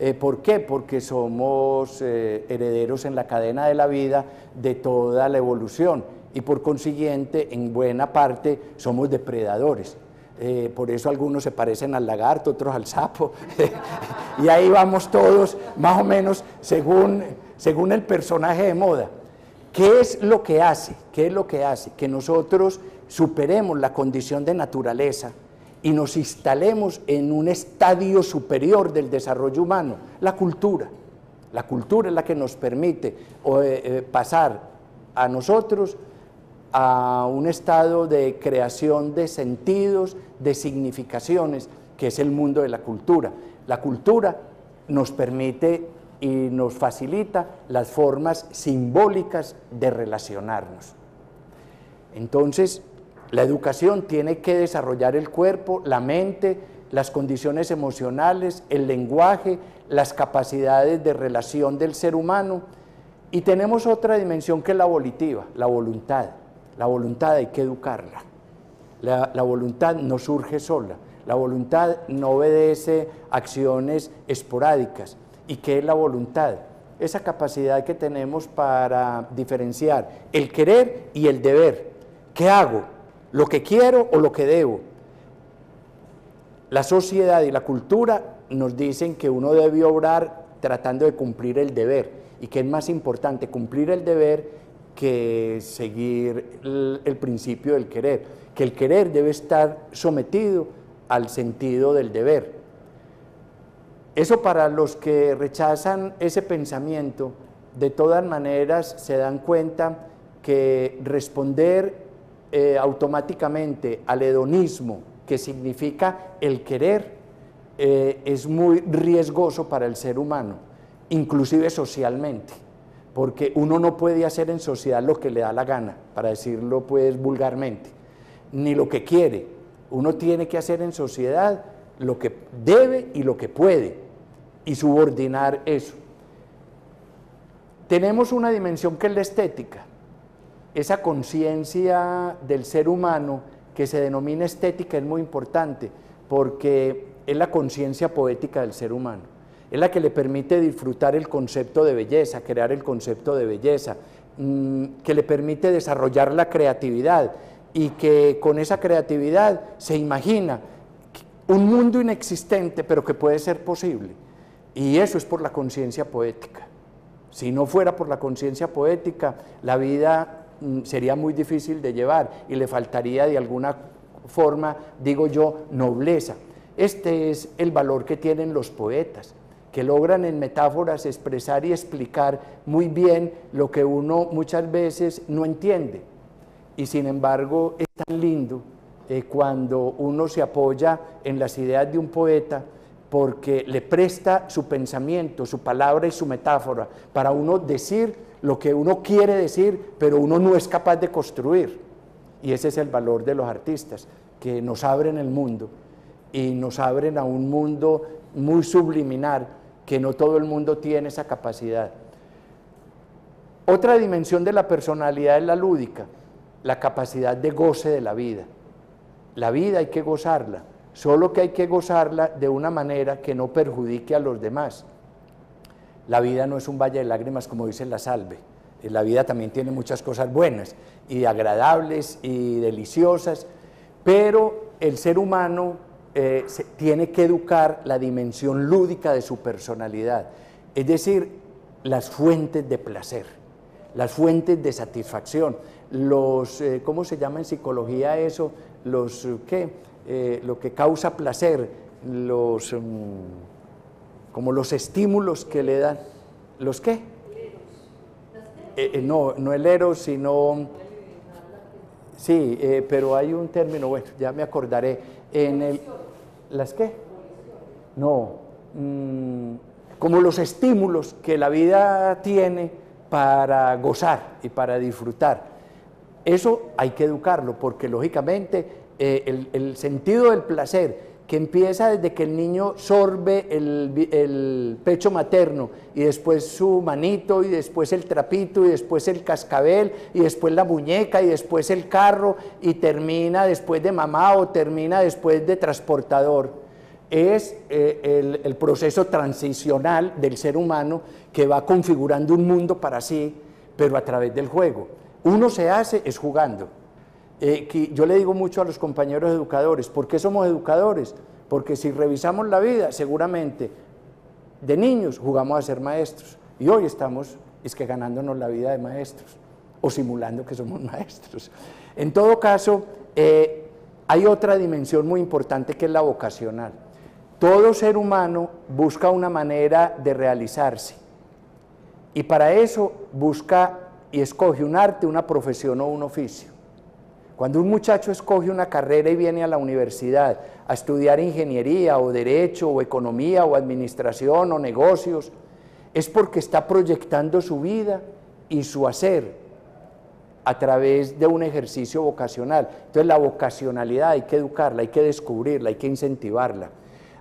Eh, ¿Por qué? Porque somos eh, herederos en la cadena de la vida de toda la evolución y por consiguiente, en buena parte, somos depredadores. Eh, por eso algunos se parecen al lagarto, otros al sapo. Y ahí vamos todos, más o menos, según, según el personaje de moda. ¿Qué es lo que hace? ¿Qué es lo que hace? Que nosotros superemos la condición de naturaleza y nos instalemos en un estadio superior del desarrollo humano, la cultura. La cultura es la que nos permite pasar a nosotros a un estado de creación de sentidos, de significaciones, que es el mundo de la cultura. La cultura nos permite y nos facilita las formas simbólicas de relacionarnos. Entonces, la educación tiene que desarrollar el cuerpo, la mente, las condiciones emocionales, el lenguaje, las capacidades de relación del ser humano. Y tenemos otra dimensión que es la volitiva, la voluntad. La voluntad hay que educarla. La, la voluntad no surge sola. La voluntad no obedece acciones esporádicas. ¿Y qué es la voluntad? Esa capacidad que tenemos para diferenciar el querer y el deber. ¿Qué hago? ¿Lo que quiero o lo que debo? La sociedad y la cultura nos dicen que uno debe obrar tratando de cumplir el deber, y que es más importante cumplir el deber que seguir el, el principio del querer, que el querer debe estar sometido al sentido del deber. Eso, para los que rechazan ese pensamiento, de todas maneras se dan cuenta que responder eh, automáticamente al hedonismo, que significa el querer, eh, es muy riesgoso para el ser humano, inclusive socialmente, porque uno no puede hacer en sociedad lo que le da la gana, para decirlo pues vulgarmente, ni lo que quiere. Uno tiene que hacer en sociedad lo que debe y lo que puede, y subordinar eso. Tenemos una dimensión que es la estética, esa conciencia del ser humano que se denomina estética es muy importante, porque es la conciencia poética del ser humano, es la que le permite disfrutar el concepto de belleza, crear el concepto de belleza, que le permite desarrollar la creatividad, y que con esa creatividad se imagina un mundo inexistente, pero que puede ser posible. Y eso es por la conciencia poética. Si no fuera por la conciencia poética, la vida sería muy difícil de llevar y le faltaría de alguna forma, digo yo, nobleza. Este es el valor que tienen los poetas, que logran en metáforas expresar y explicar muy bien lo que uno muchas veces no entiende. Y sin embargo es tan lindo eh, cuando uno se apoya en las ideas de un poeta, porque le presta su pensamiento, su palabra y su metáfora para uno decir lo que uno quiere decir, pero uno no es capaz de construir. Y ese es el valor de los artistas, que nos abren el mundo y nos abren a un mundo muy subliminal, que no todo el mundo tiene esa capacidad. Otra dimensión de la personalidad es la lúdica, la capacidad de goce de la vida. La vida hay que gozarla, solo que hay que gozarla de una manera que no perjudique a los demás. La vida no es un valle de lágrimas, como dice la Salve. La vida también tiene muchas cosas buenas y agradables y deliciosas, pero el ser humano eh, se, tiene que educar la dimensión lúdica de su personalidad, es decir, las fuentes de placer, las fuentes de satisfacción, los, eh, ¿cómo se llama en psicología eso? Los, ¿qué? Eh, lo que causa placer, los... Um, como los estímulos que le dan, ¿los qué? Eh, eh, no, no el eros, sino... Sí, eh, pero hay un término, bueno, ya me acordaré. En el, ¿Las qué? No, mmm, como los estímulos que la vida tiene para gozar y para disfrutar. Eso hay que educarlo, porque lógicamente eh, el, el sentido del placer, que empieza desde que el niño sorbe el, el pecho materno, y después su manito, y después el trapito, y después el cascabel, y después la muñeca, y después el carro, y termina después de mamá o termina después de transportador. Es eh, el, el proceso transicional del ser humano, que va configurando un mundo para sí, pero a través del juego. Uno se hace es jugando. Eh, que yo le digo mucho a los compañeros educadores, ¿por qué somos educadores? Porque si revisamos la vida, seguramente de niños jugamos a ser maestros, y hoy estamos es que ganándonos la vida de maestros, o simulando que somos maestros. En todo caso, eh, hay otra dimensión muy importante, que es la vocacional. Todo ser humano busca una manera de realizarse, y para eso busca y escoge un arte, una profesión o un oficio. Cuando un muchacho escoge una carrera y viene a la universidad a estudiar ingeniería o derecho o economía o administración o negocios, es porque está proyectando su vida y su hacer a través de un ejercicio vocacional. Entonces la vocacionalidad hay que educarla, hay que descubrirla, hay que incentivarla.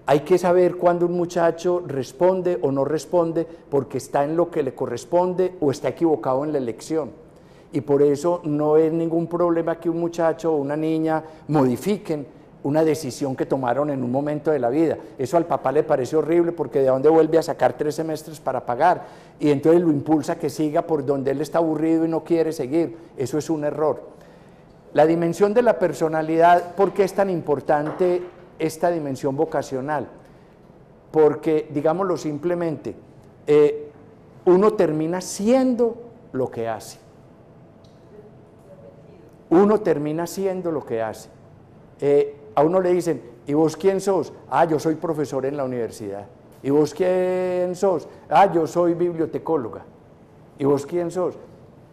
Hay que saber cuándo un muchacho responde o no responde porque está en lo que le corresponde o está equivocado en la elección. Y por eso no es ningún problema que un muchacho o una niña modifiquen una decisión que tomaron en un momento de la vida. Eso al papá le parece horrible porque de dónde vuelve a sacar tres semestres para pagar y entonces lo impulsa a que siga por donde él está aburrido y no quiere seguir. Eso es un error. La dimensión de la personalidad, ¿por qué es tan importante esta dimensión vocacional? Porque, digámoslo simplemente, eh, uno termina siendo lo que hace. Uno termina siendo lo que hace. Eh, a uno le dicen, ¿y vos quién sos? Ah, yo soy profesor en la universidad. ¿Y vos quién sos? Ah, yo soy bibliotecóloga. ¿Y vos quién sos?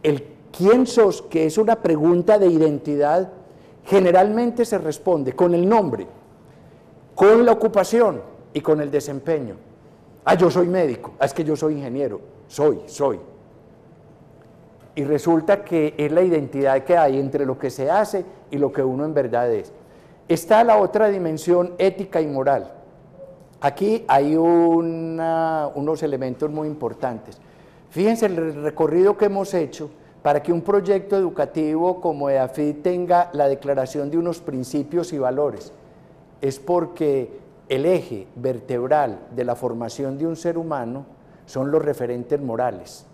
El quién sos, que es una pregunta de identidad, generalmente se responde con el nombre, con la ocupación y con el desempeño. Ah, yo soy médico, ah, es que yo soy ingeniero, soy, soy. Y resulta que es la identidad que hay entre lo que se hace y lo que uno en verdad es. Está la otra dimensión ética y moral. Aquí hay una, unos elementos muy importantes. Fíjense el recorrido que hemos hecho para que un proyecto educativo como EAFIT tenga la declaración de unos principios y valores. Es porque el eje vertebral de la formación de un ser humano son los referentes morales.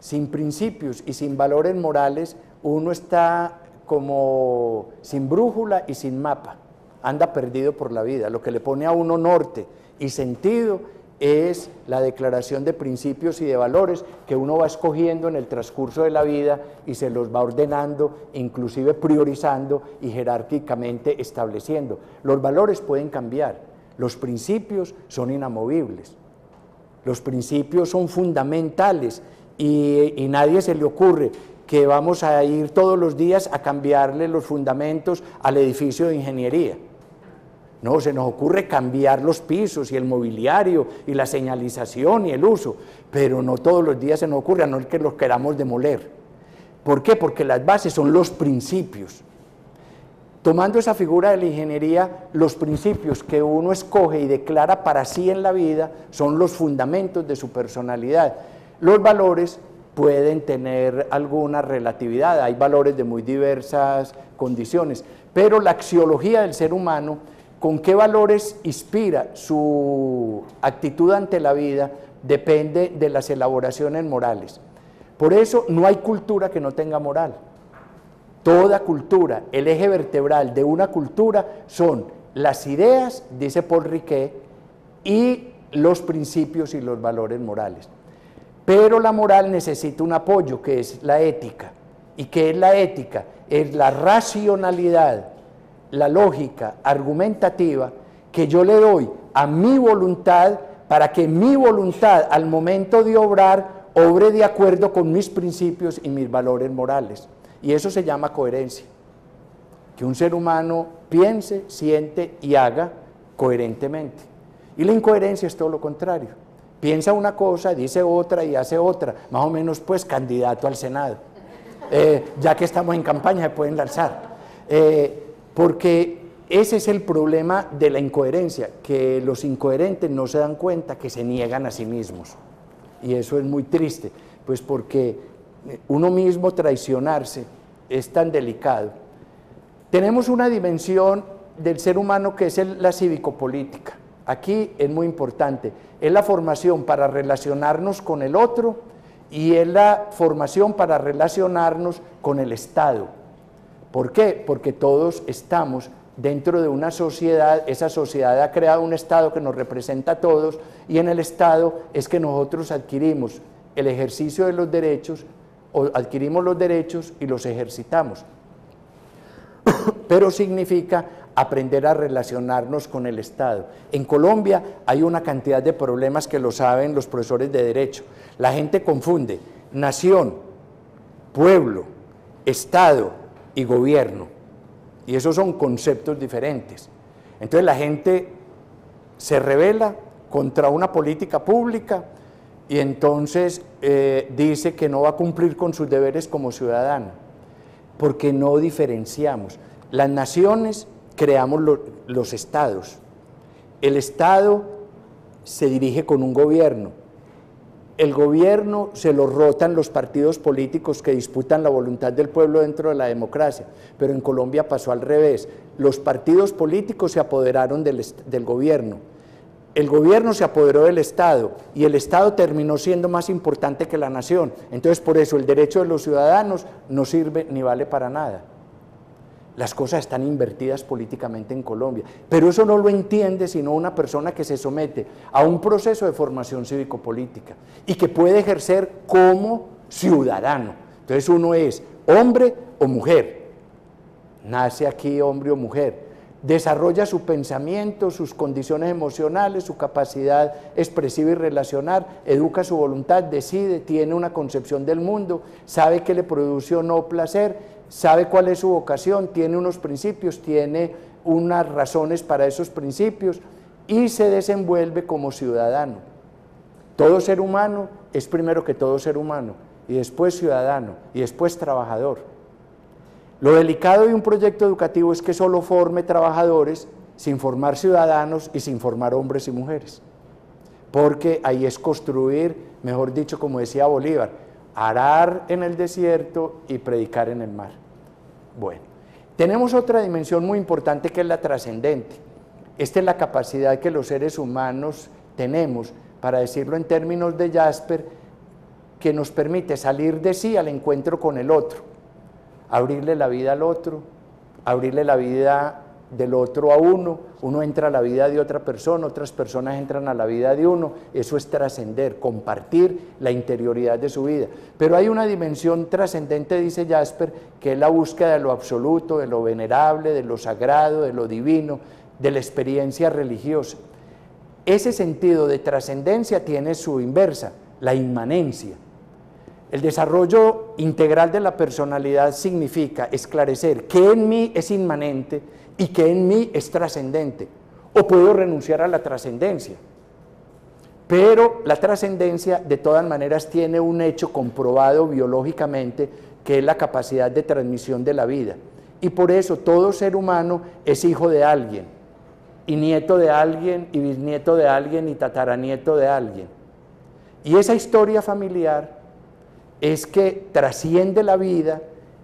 Sin principios y sin valores morales, uno está como sin brújula y sin mapa, anda perdido por la vida. Lo que le pone a uno norte y sentido es la declaración de principios y de valores que uno va escogiendo en el transcurso de la vida y se los va ordenando, inclusive priorizando y jerárquicamente estableciendo. Los valores pueden cambiar, los principios son inamovibles, los principios son fundamentales. Y, y nadie se le ocurre que vamos a ir todos los días a cambiarle los fundamentos al edificio de ingeniería. No, se nos ocurre cambiar los pisos y el mobiliario y la señalización y el uso, pero no todos los días se nos ocurre, a no ser que los queramos demoler. ¿Por qué? Porque las bases son los principios. Tomando esa figura de la ingeniería, los principios que uno escoge y declara para sí en la vida son los fundamentos de su personalidad. Los valores pueden tener alguna relatividad, hay valores de muy diversas condiciones, pero la axiología del ser humano, con qué valores inspira su actitud ante la vida, depende de las elaboraciones morales. Por eso no hay cultura que no tenga moral. Toda cultura, el eje vertebral de una cultura son las ideas, dice Paul Riquet, y los principios y los valores morales. Pero la moral necesita un apoyo, que es la ética. ¿Y qué es la ética? Es la racionalidad, la lógica argumentativa que yo le doy a mi voluntad para que mi voluntad al momento de obrar, obre de acuerdo con mis principios y mis valores morales. Y eso se llama coherencia. Que un ser humano piense, siente y haga coherentemente. Y la incoherencia es todo lo contrario. Piensa una cosa, dice otra y hace otra, más o menos pues candidato al Senado, eh, ya que estamos en campaña se pueden lanzar, eh, porque ese es el problema de la incoherencia, que los incoherentes no se dan cuenta que se niegan a sí mismos, y eso es muy triste, pues porque uno mismo traicionarse es tan delicado. Tenemos una dimensión del ser humano que es el, la cívico-política. Aquí es muy importante, es la formación para relacionarnos con el otro y es la formación para relacionarnos con el Estado. ¿Por qué? Porque todos estamos dentro de una sociedad, esa sociedad ha creado un Estado que nos representa a todos y en el Estado es que nosotros adquirimos el ejercicio de los derechos, o adquirimos los derechos y los ejercitamos. Pero significa aprender a relacionarnos con el Estado. En Colombia hay una cantidad de problemas que lo saben los profesores de Derecho. La gente confunde nación, pueblo, Estado, y gobierno, y esos son conceptos diferentes. Entonces la gente se rebela contra una política pública y entonces eh, dice que no va a cumplir con sus deberes como ciudadano, porque no diferenciamos. Las naciones creamos lo, los estados. El estado se dirige con un gobierno. El gobierno se lo rotan los partidos políticos que disputan la voluntad del pueblo dentro de la democracia, pero en Colombia pasó al revés. Los partidos políticos se apoderaron del, del gobierno, el gobierno se apoderó del Estado y el Estado terminó siendo más importante que la nación. Entonces por eso el derecho de los ciudadanos no sirve ni vale para nada. Las cosas están invertidas políticamente en Colombia, pero eso no lo entiende sino una persona que se somete a un proceso de formación cívico-política y que puede ejercer como ciudadano. Entonces uno es hombre o mujer, nace aquí hombre o mujer, desarrolla su pensamiento, sus condiciones emocionales, su capacidad expresiva y relacional, educa su voluntad, decide, tiene una concepción del mundo, sabe qué le produce o no placer, sabe cuál es su vocación, tiene unos principios, tiene unas razones para esos principios y se desenvuelve como ciudadano. Todo ser humano es primero que todo ser humano y después ciudadano y después trabajador. Lo delicado de un proyecto educativo es que solo forme trabajadores sin formar ciudadanos y sin formar hombres y mujeres, porque ahí es construir, mejor dicho, como decía Bolívar, arar en el desierto y predicar en el mar. Bueno, tenemos otra dimensión muy importante que es la trascendente. Esta es la capacidad que los seres humanos tenemos, para decirlo en términos de Jaspers, que nos permite salir de sí al encuentro con el otro, abrirle la vida al otro, abrirle la vida del otro a uno, uno entra a la vida de otra persona, otras personas entran a la vida de uno, eso es trascender, compartir la interioridad de su vida. Pero hay una dimensión trascendente, dice Jaspers, que es la búsqueda de lo absoluto, de lo venerable, de lo sagrado, de lo divino, de la experiencia religiosa. Ese sentido de trascendencia tiene su inversa, la inmanencia. El desarrollo integral de la personalidad significa esclarecer qué en mí es inmanente y que en mí es trascendente, o puedo renunciar a la trascendencia. Pero la trascendencia de todas maneras tiene un hecho comprobado biológicamente, que es la capacidad de transmisión de la vida, y por eso todo ser humano es hijo de alguien, y nieto de alguien, y bisnieto de alguien, y tataranieto de alguien. Y esa historia familiar es que trasciende la vida,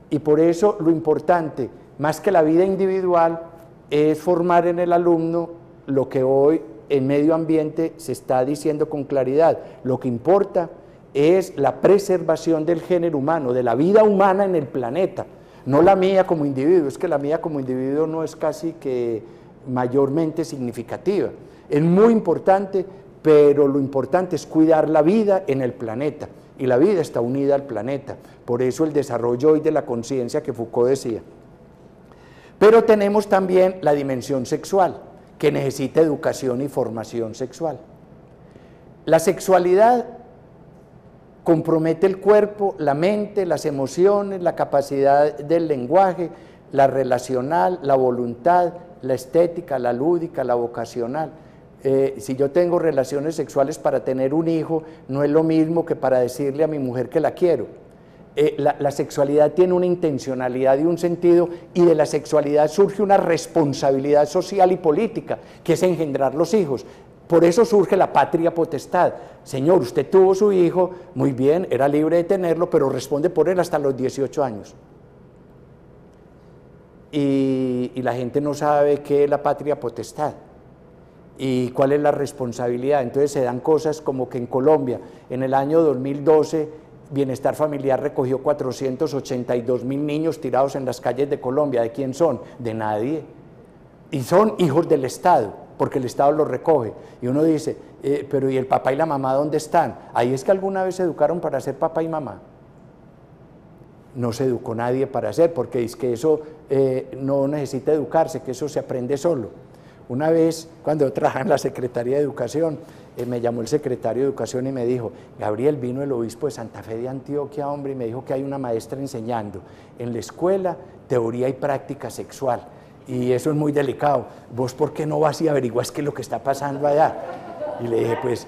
y por eso lo importante, más que la vida individual, es formar en el alumno lo que hoy en medio ambiente se está diciendo con claridad. Lo que importa es la preservación del género humano, de la vida humana en el planeta, no la mía como individuo. Es que la mía como individuo no es casi que mayormente significativa. Es muy importante, pero lo importante es cuidar la vida en el planeta, y la vida está unida al planeta. Por eso el desarrollo hoy de la conciencia que Foucault decía. Pero tenemos también la dimensión sexual, que necesita educación y formación sexual. La sexualidad compromete el cuerpo, la mente, las emociones, la capacidad del lenguaje, la relacional, la voluntad, la estética, la lúdica, la vocacional. Eh, si yo tengo relaciones sexuales para tener un hijo, no es lo mismo que para decirle a mi mujer que la quiero. Eh, la, la sexualidad tiene una intencionalidad y un sentido, y de la sexualidad surge una responsabilidad social y política, que es engendrar los hijos. Por eso surge la patria potestad. Señor, usted tuvo su hijo, muy bien, era libre de tenerlo, pero responde por él hasta los dieciocho años. Y, y la gente no sabe qué es la patria potestad y cuál es la responsabilidad. Entonces se dan cosas como que en Colombia, en el año dos mil doce, Bienestar Familiar recogió cuatrocientos ochenta y dos mil niños tirados en las calles de Colombia. ¿De quién son? De nadie. Y son hijos del Estado, porque el Estado los recoge. Y uno dice, eh, pero ¿y el papá y la mamá dónde están? Ahí es que alguna vez se educaron para ser papá y mamá. No se educó nadie para ser, porque es que eso eh, no necesita educarse, que eso se aprende solo. Una vez, cuando yo trabajaba en la Secretaría de Educación, eh, me llamó el secretario de Educación y me dijo: Gabriel, vino el obispo de Santa Fe de Antioquia, hombre, y me dijo que hay una maestra enseñando en la escuela teoría y práctica sexual, y eso es muy delicado, ¿vos por qué no vas y averiguas qué es lo que está pasando allá? Y le dije, pues,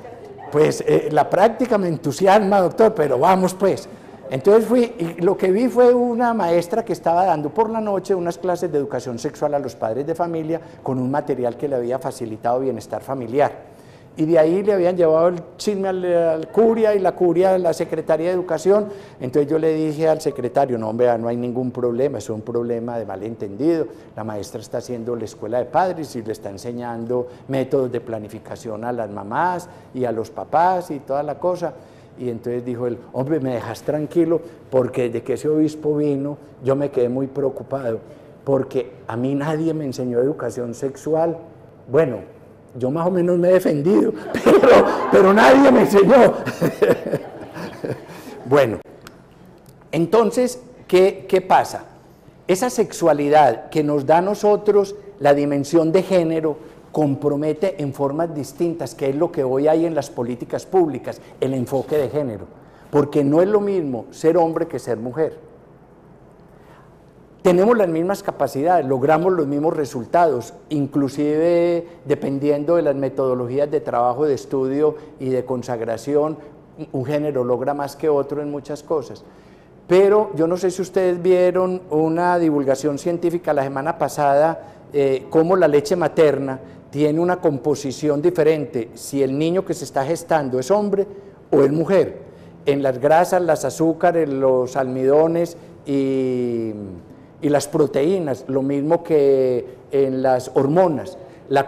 pues eh, la práctica me entusiasma, doctor, pero vamos pues. Entonces fui, y lo que vi fue una maestra que estaba dando por la noche unas clases de educación sexual a los padres de familia con un material que le había facilitado Bienestar Familiar. Y de ahí le habían llevado el chisme al, al curia, y la curia de la Secretaría de Educación. Entonces yo le dije al secretario: no, hombre, no hay ningún problema, es un problema de malentendido, la maestra está haciendo la escuela de padres y le está enseñando métodos de planificación a las mamás y a los papás y toda la cosa. Y entonces dijo él: hombre, me dejas tranquilo, porque desde que ese obispo vino yo me quedé muy preocupado, porque a mí nadie me enseñó educación sexual. Bueno, yo más o menos me he defendido, pero, pero nadie me enseñó. Bueno, entonces, ¿qué, qué pasa? Esa sexualidad que nos da a nosotros la dimensión de género compromete en formas distintas, que es lo que hoy hay en las políticas públicas, el enfoque de género, porque no es lo mismo ser hombre que ser mujer. Tenemos las mismas capacidades, logramos los mismos resultados, inclusive dependiendo de las metodologías de trabajo, de estudio y de consagración, un género logra más que otro en muchas cosas. Pero yo no sé si ustedes vieron una divulgación científica la semana pasada, eh, cómo la leche materna tiene una composición diferente si el niño que se está gestando es hombre o es mujer, en las grasas, las azúcares, los almidones y, y las proteínas, lo mismo que en las hormonas. La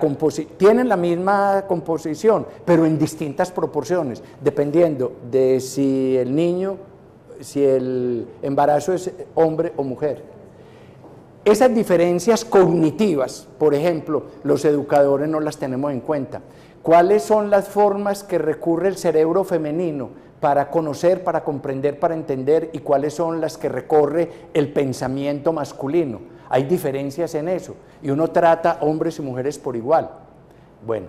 tienen la misma composición, pero en distintas proporciones, dependiendo de si el niño... si el embarazo es hombre o mujer. Esas diferencias cognitivas, por ejemplo, los educadores no las tenemos en cuenta. ¿Cuáles son las formas que recurre el cerebro femenino para conocer, para comprender, para entender, y cuáles son las que recorre el pensamiento masculino? Hay diferencias en eso, y uno trata hombres y mujeres por igual. Bueno,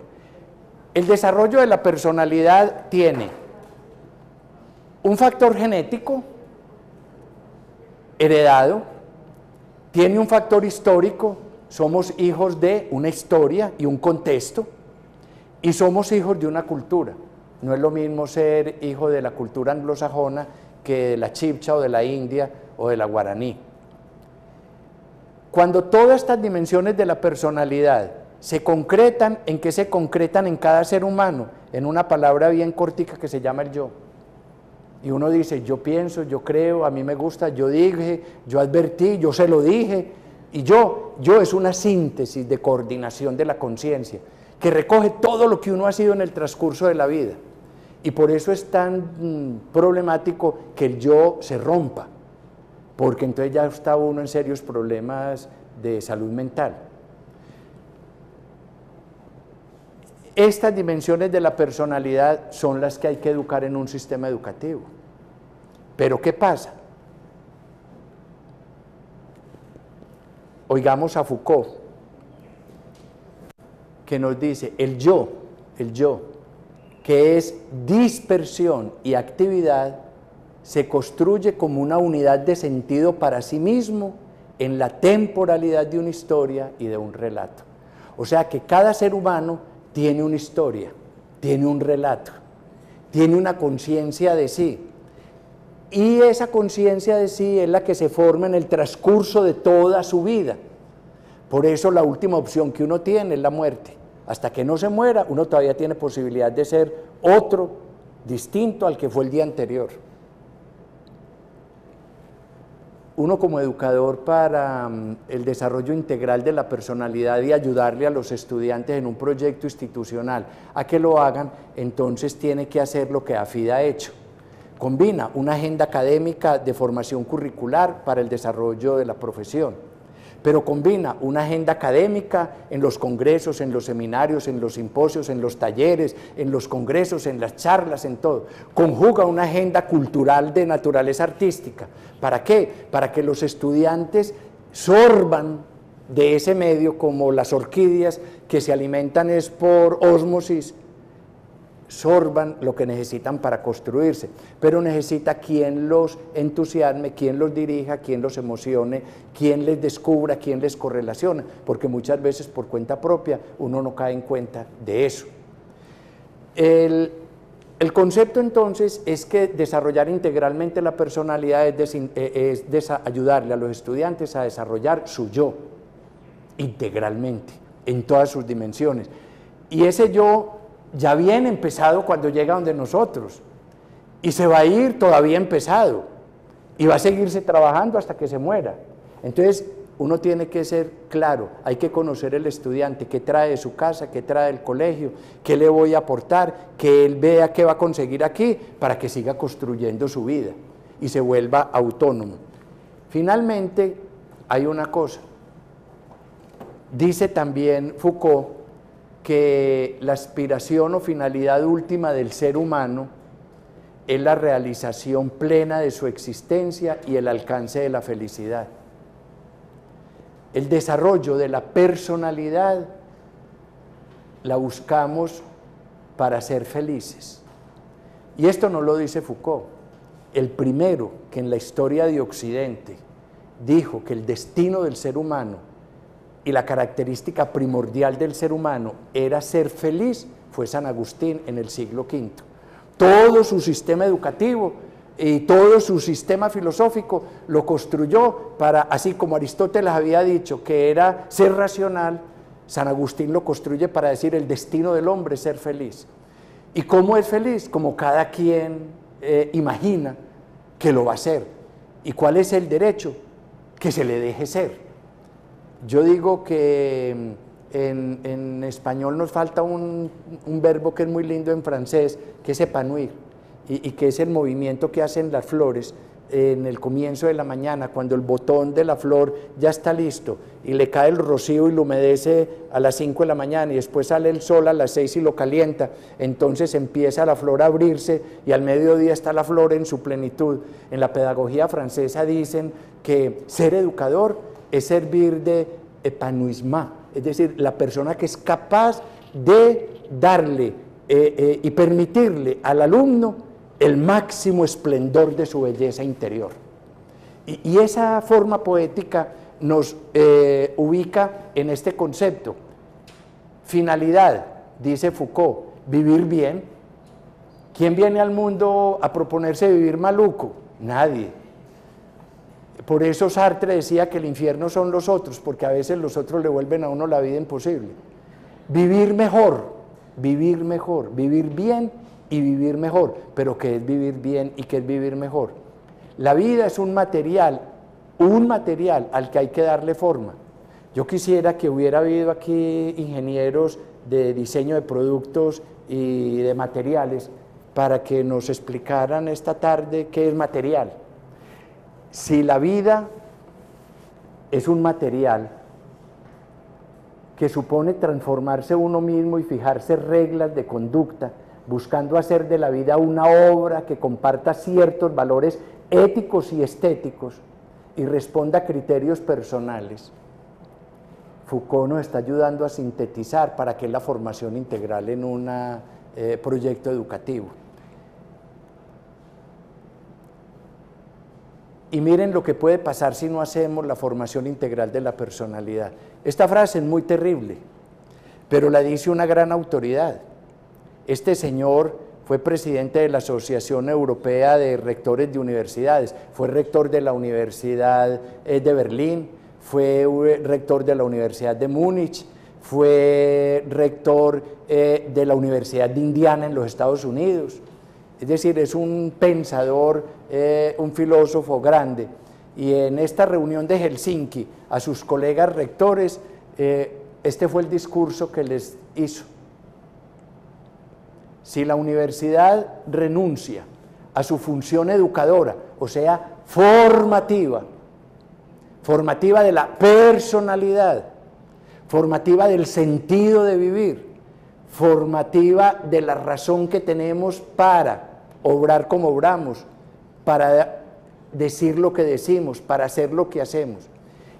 el desarrollo de la personalidad tiene un factor genético heredado, tiene un factor histórico, somos hijos de una historia y un contexto, y somos hijos de una cultura. No es lo mismo ser hijo de la cultura anglosajona que de la chibcha o de la india o de la guaraní. Cuando todas estas dimensiones de la personalidad se concretan, ¿en qué se concretan en cada ser humano? En una palabra bien cortica que se llama el yo. Y uno dice: yo pienso, yo creo, a mí me gusta, yo dije, yo advertí, yo se lo dije. Y yo, yo es una síntesis de coordinación de la conciencia que recoge todo lo que uno ha sido en el transcurso de la vida. Y por eso es tan mmm, problemático que el yo se rompa, porque entonces ya está uno en serios problemas de salud mental. Estas dimensiones de la personalidad son las que hay que educar en un sistema educativo. Pero ¿qué pasa? Oigamos a Foucault, que nos dice: el yo, el yo, que es dispersión y actividad, se construye como una unidad de sentido para sí mismo en la temporalidad de una historia y de un relato. O sea que cada ser humano tiene una historia, tiene un relato, tiene una conciencia de sí, y esa conciencia de sí es la que se forma en el transcurso de toda su vida. Por eso la última opción que uno tiene es la muerte. Hasta que no se muera, uno todavía tiene posibilidad de ser otro, distinto al que fue el día anterior. Uno, como educador, para el desarrollo integral de la personalidad y ayudarle a los estudiantes en un proyecto institucional a que lo hagan, entonces tiene que hacer lo que EAFIT ha hecho. Combina una agenda académica de formación curricular para el desarrollo de la profesión, pero combina una agenda académica en los congresos, en los seminarios, en los simposios, en los talleres, en los congresos, en las charlas, en todo. Conjuga una agenda cultural de naturaleza artística. ¿Para qué? Para que los estudiantes sorban de ese medio, como las orquídeas que se alimentan es por ósmosis, sorban lo que necesitan para construirse, pero necesita quien los entusiasme, quien los dirija, quien los emocione, quien les descubra, quien les correlaciona, porque muchas veces por cuenta propia uno no cae en cuenta de eso. El, el concepto entonces es que desarrollar integralmente la personalidad es, des, es desa, ayudarle a los estudiantes a desarrollar su yo integralmente, en todas sus dimensiones, y ese yo ya bien empezado cuando llega donde nosotros, y se va a ir todavía empezado, y va a seguirse trabajando hasta que se muera. Entonces uno tiene que ser claro, hay que conocer el estudiante, qué trae de su casa, qué trae del colegio, qué le voy a aportar, que él vea qué va a conseguir aquí, para que siga construyendo su vida, y se vuelva autónomo. Finalmente, hay una cosa, dice también Foucault, que la aspiración o finalidad última del ser humano es la realización plena de su existencia y el alcance de la felicidad. El desarrollo de la personalidad la buscamos para ser felices. Y esto no lo dice Foucault, el primero que en la historia de Occidente dijo que el destino del ser humano y la característica primordial del ser humano era ser feliz, fue San Agustín en el siglo quinto. Todo su sistema educativo y todo su sistema filosófico lo construyó para, así como Aristóteles había dicho que era ser racional, San Agustín lo construye para decir el destino del hombre es ser feliz. ¿Y cómo es feliz? Como cada quien eh, imagina que lo va a ser. ¿Y cuál es el derecho? Que se le deje ser. Yo digo que en, en español nos falta un, un verbo que es muy lindo en francés, que es épanouir, y, y que es el movimiento que hacen las flores en el comienzo de la mañana, cuando el botón de la flor ya está listo, y le cae el rocío y lo humedece a las cinco de la mañana, y después sale el sol a las seis y lo calienta, entonces empieza la flor a abrirse, y al mediodía está la flor en su plenitud. En la pedagogía francesa dicen que ser educador es servir de epanouissement, es decir, la persona que es capaz de darle eh, eh, y permitirle al alumno el máximo esplendor de su belleza interior. Y, y esa forma poética nos eh, ubica en este concepto. Finalidad, dice Foucault, vivir bien. ¿Quién viene al mundo a proponerse vivir maluco? Nadie. Por eso Sartre decía que el infierno son los otros, porque a veces los otros le vuelven a uno la vida imposible. Vivir mejor, vivir mejor, vivir bien y vivir mejor. Pero ¿qué es vivir bien y qué es vivir mejor? La vida es un material, un material al que hay que darle forma. Yo quisiera que hubiera habido aquí ingenieros de diseño de productos y de materiales para que nos explicaran esta tarde qué es material. Si la vida es un material que supone transformarse uno mismo y fijarse reglas de conducta, buscando hacer de la vida una obra que comparta ciertos valores éticos y estéticos y responda a criterios personales, Foucault nos está ayudando a sintetizar para qué es la formación integral en un eh, proyecto educativo. Y miren lo que puede pasar si no hacemos la formación integral de la personalidad. Esta frase es muy terrible, pero la dice una gran autoridad. Este señor fue presidente de la Asociación Europea de Rectores de Universidades, fue rector de la Universidad de Berlín, fue rector de la Universidad de Múnich, fue rector eh, de la Universidad de Indiana en los Estados Unidos. Es decir, es un pensador, eh, un filósofo grande, y en esta reunión de Helsinki a sus colegas rectores, eh, este fue el discurso que les hizo. Si la universidad renuncia a su función educadora, o sea, formativa, formativa de la personalidad, formativa del sentido de vivir, formativa de la razón que tenemos para obrar como obramos, para decir lo que decimos, para hacer lo que hacemos.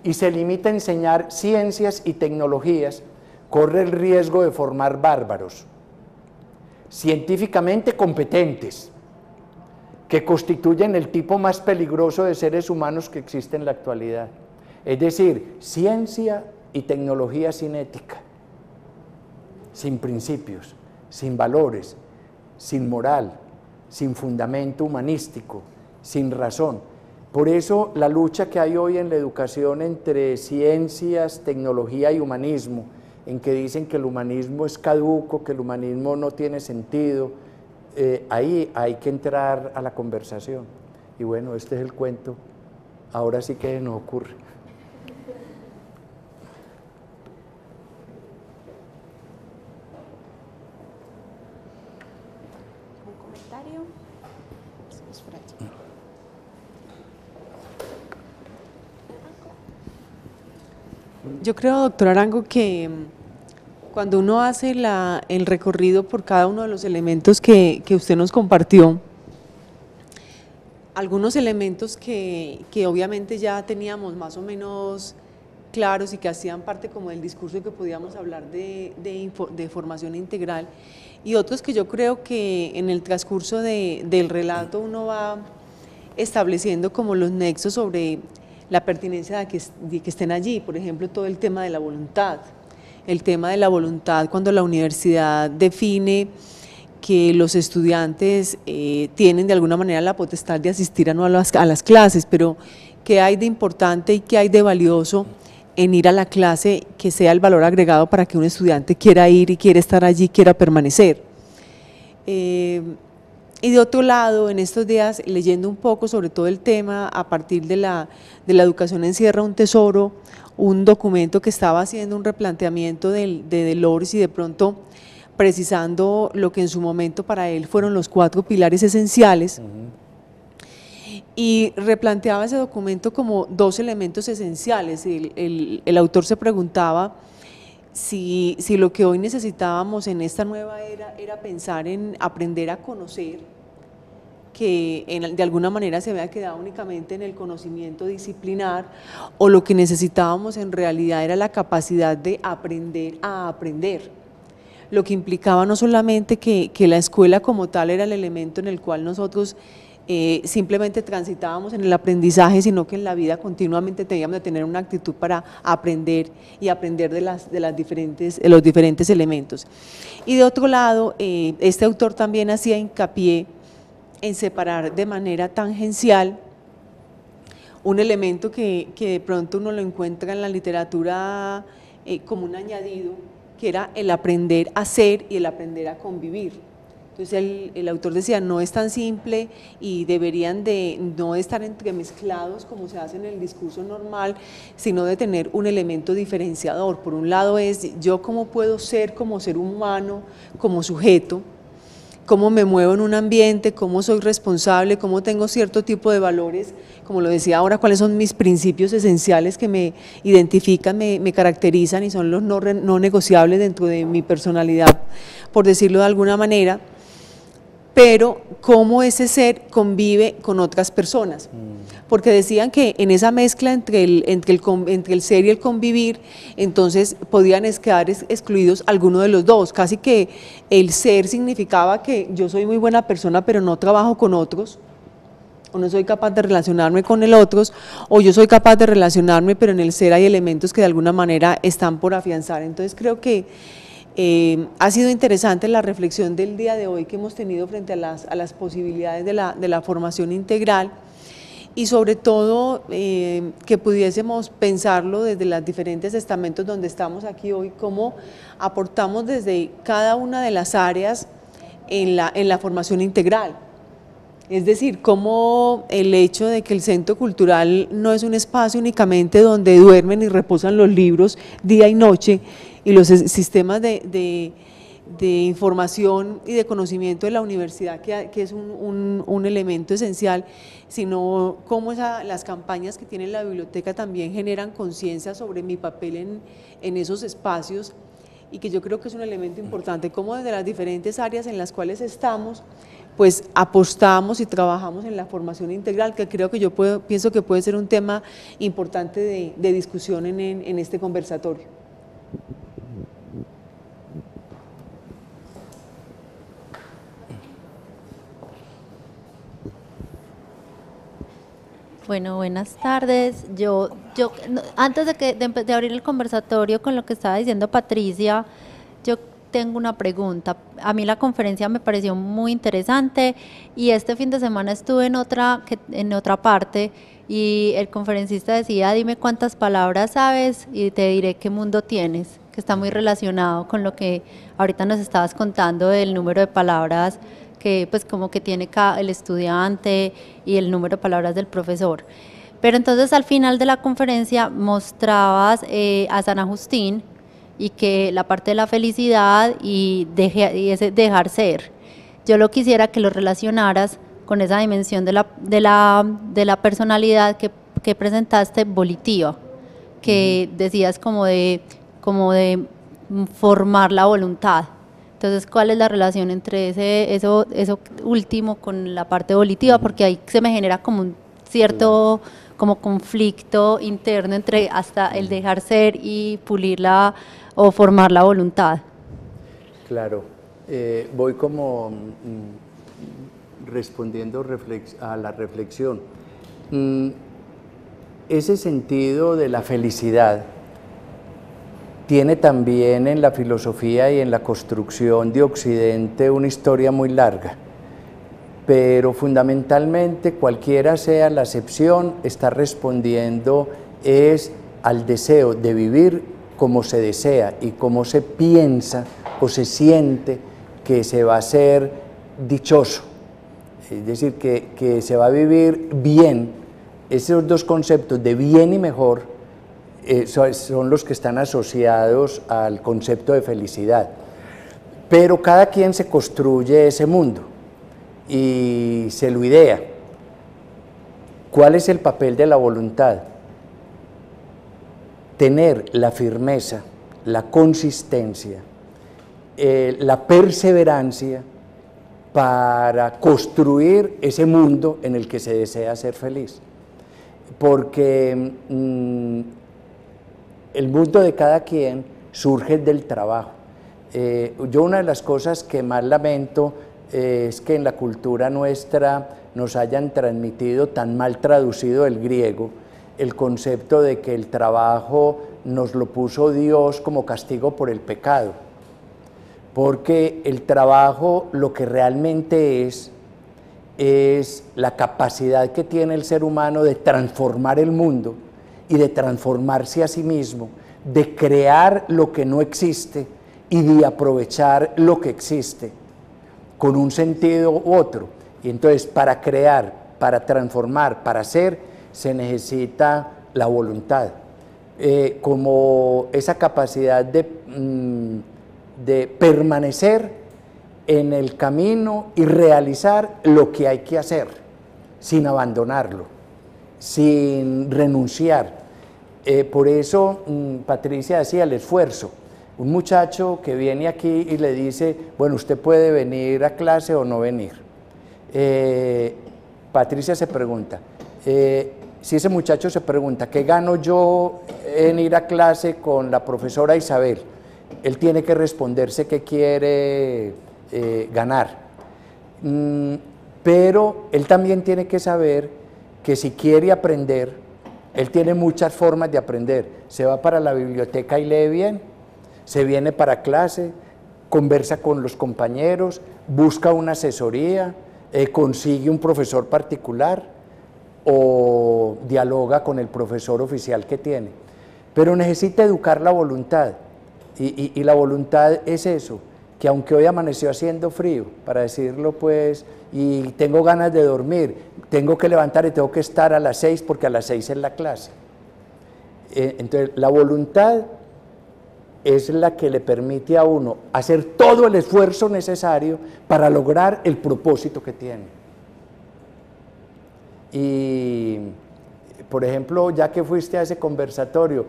y se limita a enseñar ciencias y tecnologías, corre el riesgo de formar bárbaros, científicamente competentes, que constituyen el tipo más peligroso de seres humanos que existe en la actualidad. Es decir, ciencia y tecnología sin ética, sin principios, sin valores, sin moral, sin fundamento humanístico, sin razón. Por eso la lucha que hay hoy en la educación entre ciencias, tecnología y humanismo, en que dicen que el humanismo es caduco, que el humanismo no tiene sentido, eh, ahí hay que entrar a la conversación. Y bueno, este es el cuento, ahora sí que nos ocurre. Yo creo, doctor Arango, que cuando uno hace la, el recorrido por cada uno de los elementos que, que usted nos compartió, algunos elementos que, que obviamente ya teníamos más o menos claros y que hacían parte como del discurso que podíamos hablar de, de, de formación integral, y otros que yo creo que en el transcurso de, del relato uno va estableciendo como los nexos sobre la pertinencia de que, de que estén allí, por ejemplo, todo el tema de la voluntad, el tema de la voluntad cuando la universidad define que los estudiantes eh, tienen de alguna manera la potestad de asistir a, no a, las, a las clases, pero ¿qué hay de importante y qué hay de valioso en ir a la clase que sea el valor agregado para que un estudiante quiera ir y quiera estar allí, quiera permanecer? Eh, Y de otro lado, en estos días, leyendo un poco sobre todo el tema, a partir de la, de la educación encierra un tesoro, un documento que estaba haciendo un replanteamiento del, de Delors y de pronto precisando lo que en su momento para él fueron los cuatro pilares esenciales. Uh-huh. Y replanteaba ese documento como dos elementos esenciales. El, el, el autor se preguntaba Si, si lo que hoy necesitábamos en esta nueva era era pensar en aprender a conocer, que en, de alguna manera se había quedado únicamente en el conocimiento disciplinar, o lo que necesitábamos en realidad era la capacidad de aprender a aprender, lo que implicaba no solamente que, que la escuela como tal era el elemento en el cual nosotros Eh, simplemente transitábamos en el aprendizaje, sino que en la vida continuamente teníamos de tener una actitud para aprender y aprender de, las, de, las diferentes, de los diferentes elementos. Y de otro lado, eh, este autor también hacía hincapié en separar de manera tangencial un elemento que, que de pronto uno lo encuentra en la literatura eh, como un añadido, que era el aprender a ser y el aprender a convivir. Entonces el, el autor decía, no es tan simple y deberían de no estar entremezclados como se hace en el discurso normal, sino de tener un elemento diferenciador. Por un lado es, yo cómo puedo ser como ser humano, como sujeto, cómo me muevo en un ambiente, cómo soy responsable, cómo tengo cierto tipo de valores, como lo decía ahora, cuáles son mis principios esenciales que me identifican, me, me caracterizan y son los no, re, no negociables dentro de mi personalidad, por decirlo de alguna manera. Pero cómo ese ser convive con otras personas, porque decían que en esa mezcla entre el, entre el, entre el ser y el convivir, entonces podían quedar excluidos alguno de los dos, casi que el ser significaba que yo soy muy buena persona pero no trabajo con otros, o no soy capaz de relacionarme con el otro, o yo soy capaz de relacionarme pero en el ser hay elementos que de alguna manera están por afianzar. Entonces creo que Eh, ha sido interesante la reflexión del día de hoy que hemos tenido frente a las, a las posibilidades de la, de la formación integral y sobre todo eh, que pudiésemos pensarlo desde los diferentes estamentos donde estamos aquí hoy, cómo aportamos desde cada una de las áreas en la, en la formación integral. Es decir, cómo el hecho de que el centro cultural no es un espacio únicamente donde duermen y reposan los libros día y noche, y los sistemas de, de, de información y de conocimiento de la universidad, que, que es un, un, un elemento esencial, sino cómo esa, las campañas que tiene la biblioteca también generan conciencia sobre mi papel en, en esos espacios, y que yo creo que es un elemento importante, cómo desde las diferentes áreas en las cuales estamos pues apostamos y trabajamos en la formación integral, que creo que yo puedo, pienso que puede ser un tema importante de, de discusión en, en, en este conversatorio. Bueno, buenas tardes. Yo, yo antes de, que, de, de abrir el conversatorio con lo que estaba diciendo Patricia, yo tengo una pregunta. A mí la conferencia me pareció muy interesante y este fin de semana estuve en otra, en otra parte y el conferencista decía, dime cuántas palabras sabes y te diré qué mundo tienes, que está muy relacionado con lo que ahorita nos estabas contando del número de palabras que pues como que tiene el estudiante y el número de palabras del profesor. Pero entonces al final de la conferencia mostrabas eh, a San Agustín y que la parte de la felicidad y, deje, y ese dejar ser. Yo lo quisiera que lo relacionaras con esa dimensión de la, de la, de la personalidad que, que presentaste volitiva, que decías como de, como de formar la voluntad. Entonces, ¿cuál es la relación entre ese, eso, eso último con la parte volitiva? Porque ahí se me genera como un cierto como conflicto interno entre hasta el dejar ser y pulirla o formar la voluntad. Claro, eh, voy como mm, respondiendo reflex, a la reflexión. Mm, ese sentido de la felicidad tiene también en la filosofía y en la construcción de Occidente una historia muy larga, pero fundamentalmente cualquiera sea la acepción, está respondiendo es al deseo de vivir como se desea y como se piensa o se siente que se va a ser dichoso, es decir, que, que se va a vivir bien. Esos dos conceptos de bien y mejor Eh, son los que están asociados al concepto de felicidad, pero cada quien se construye ese mundo y se lo idea. ¿Cuál es el papel de la voluntad? Tener la firmeza, la consistencia, eh, la perseverancia para construir ese mundo en el que se desea ser feliz, porque mmm, el mundo de cada quien surge del trabajo. Eh, yo una de las cosas que más lamento eh, es que en la cultura nuestra nos hayan transmitido tan mal traducido del griego el concepto de que el trabajo nos lo puso Dios como castigo por el pecado, porque el trabajo lo que realmente es, es la capacidad que tiene el ser humano de transformar el mundo y de transformarse a sí mismo, de crear lo que no existe y de aprovechar lo que existe con un sentido u otro. Y entonces para crear, para transformar, para ser, se necesita la voluntad, eh, como esa capacidad de, de permanecer en el camino y realizar lo que hay que hacer, sin abandonarlo, sin renunciar. Eh, por eso mmm, Patricia hacía el esfuerzo. Un muchacho que viene aquí y le dice, bueno, usted puede venir a clase o no venir. Eh, Patricia se pregunta, eh, si ese muchacho se pregunta, ¿qué gano yo en ir a clase con la profesora Isabel? Él tiene que responderse qué quiere eh, ganar. Mm, pero él también tiene que saber que si quiere aprender, él tiene muchas formas de aprender. Se va para la biblioteca y lee bien, se viene para clase, conversa con los compañeros, busca una asesoría, eh, consigue un profesor particular o dialoga con el profesor oficial que tiene. Pero necesita educar la voluntad y, y, y la voluntad es eso, que aunque hoy amaneció haciendo frío, para decirlo pues, y tengo ganas de dormir, tengo que levantar y tengo que estar a las seis porque a las seis es la clase. Entonces, la voluntad es la que le permite a uno hacer todo el esfuerzo necesario para lograr el propósito que tiene. Y, por ejemplo, ya que fuiste a ese conversatorio,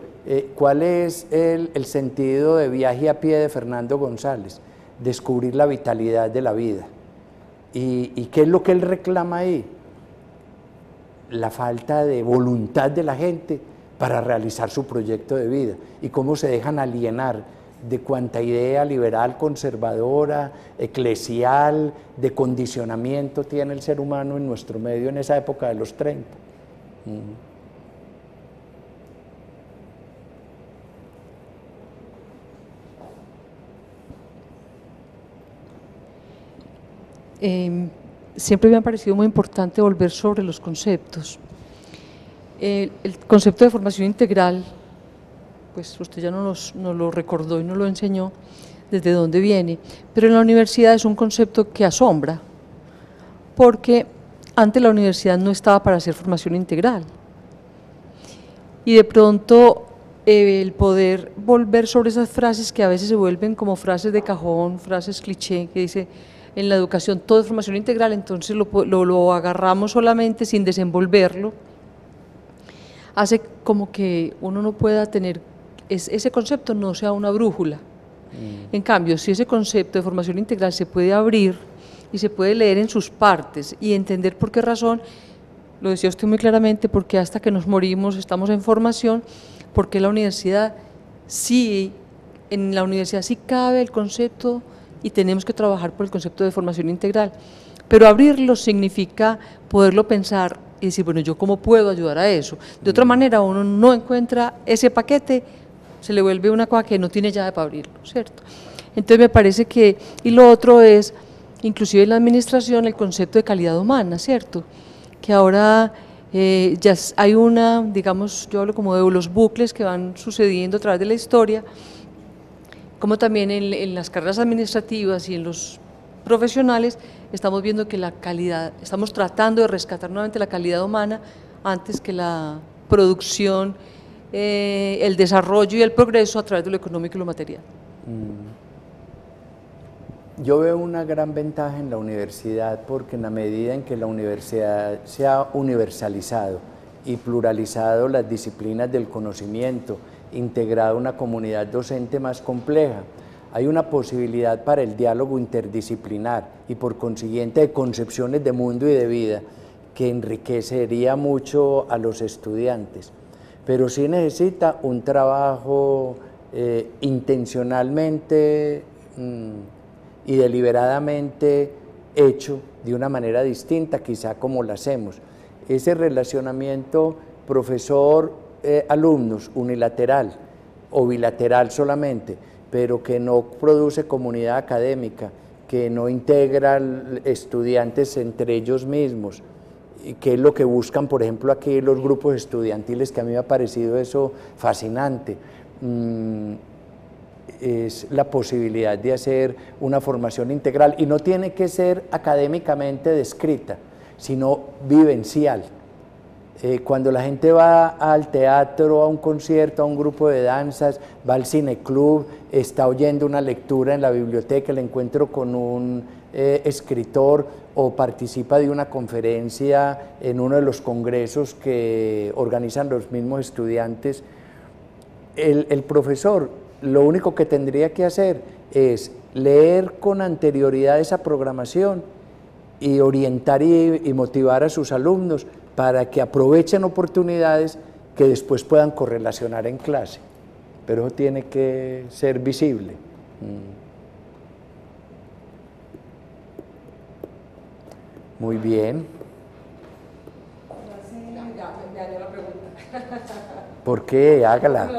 ¿cuál es el, el sentido de Viaje a Pie de Fernando González? Descubrir la vitalidad de la vida. ¿Y, y qué es lo que él reclama ahí? La falta de voluntad de la gente para realizar su proyecto de vida y cómo se dejan alienar de cuanta idea liberal, conservadora, eclesial, de condicionamiento tiene el ser humano en nuestro medio en esa época de los treinta. Eh, siempre me ha parecido muy importante volver sobre los conceptos. Eh, el concepto de formación integral, pues usted ya no nos, nos lo recordó y nos lo enseñó desde dónde viene, pero en la universidad es un concepto que asombra, porque antes la universidad no estaba para hacer formación integral. Y de pronto eh, el poder volver sobre esas frases que a veces se vuelven como frases de cajón, frases cliché, que dice: en la educación todo es formación integral, entonces lo, lo, lo agarramos solamente sin desenvolverlo, hace como que uno no pueda tener, es, ese concepto no sea una brújula. Mm. En cambio, si ese concepto de formación integral se puede abrir y se puede leer en sus partes y entender por qué razón, lo decía usted muy claramente, porque hasta que nos morimos estamos en formación, porque la universidad sí, en la universidad sí cabe el concepto y tenemos que trabajar por el concepto de formación integral, pero abrirlo significa poderlo pensar y decir, bueno, ¿yo cómo puedo ayudar a eso? De otra manera, uno no encuentra ese paquete, se le vuelve una cosa que no tiene llave para abrirlo, ¿cierto? Entonces me parece que, y lo otro es, inclusive en la administración, el concepto de calidad humana, ¿cierto? Que ahora eh, ya hay una, digamos, yo hablo como de los bucles que van sucediendo a través de la historia, como también en, en las carreras administrativas y en los profesionales, estamos viendo que la calidad, estamos tratando de rescatar nuevamente la calidad humana antes que la producción, eh, el desarrollo y el progreso a través de lo económico y lo material. Mm. Yo veo una gran ventaja en la universidad, porque en la medida en que la universidad se ha universalizado y pluralizado las disciplinas del conocimiento, integrado una comunidad docente más compleja, hay una posibilidad para el diálogo interdisciplinar y por consiguiente de concepciones de mundo y de vida que enriquecería mucho a los estudiantes, pero sí necesita un trabajo eh, intencionalmente mmm, y deliberadamente hecho de una manera distinta, quizá como lo hacemos. Ese relacionamiento profesor-alumnos eh, unilateral o bilateral solamente, pero que no produce comunidad académica, que no integra estudiantes entre ellos mismos, que es lo que buscan, por ejemplo, aquí los grupos estudiantiles, que a mí me ha parecido eso fascinante, es la posibilidad de hacer una formación integral, y no tiene que ser académicamente descrita, sino vivencial. Eh, cuando la gente va al teatro, a un concierto, a un grupo de danzas, va al cineclub, está oyendo una lectura en la biblioteca, el encuentro con un eh, escritor, o participa de una conferencia en uno de los congresos que organizan los mismos estudiantes, el, el profesor lo único que tendría que hacer es leer con anterioridad esa programación y orientar y, y motivar a sus alumnos para que aprovechen oportunidades que después puedan correlacionar en clase, pero eso tiene que ser visible. Muy bien. ¿Por qué? Hágala.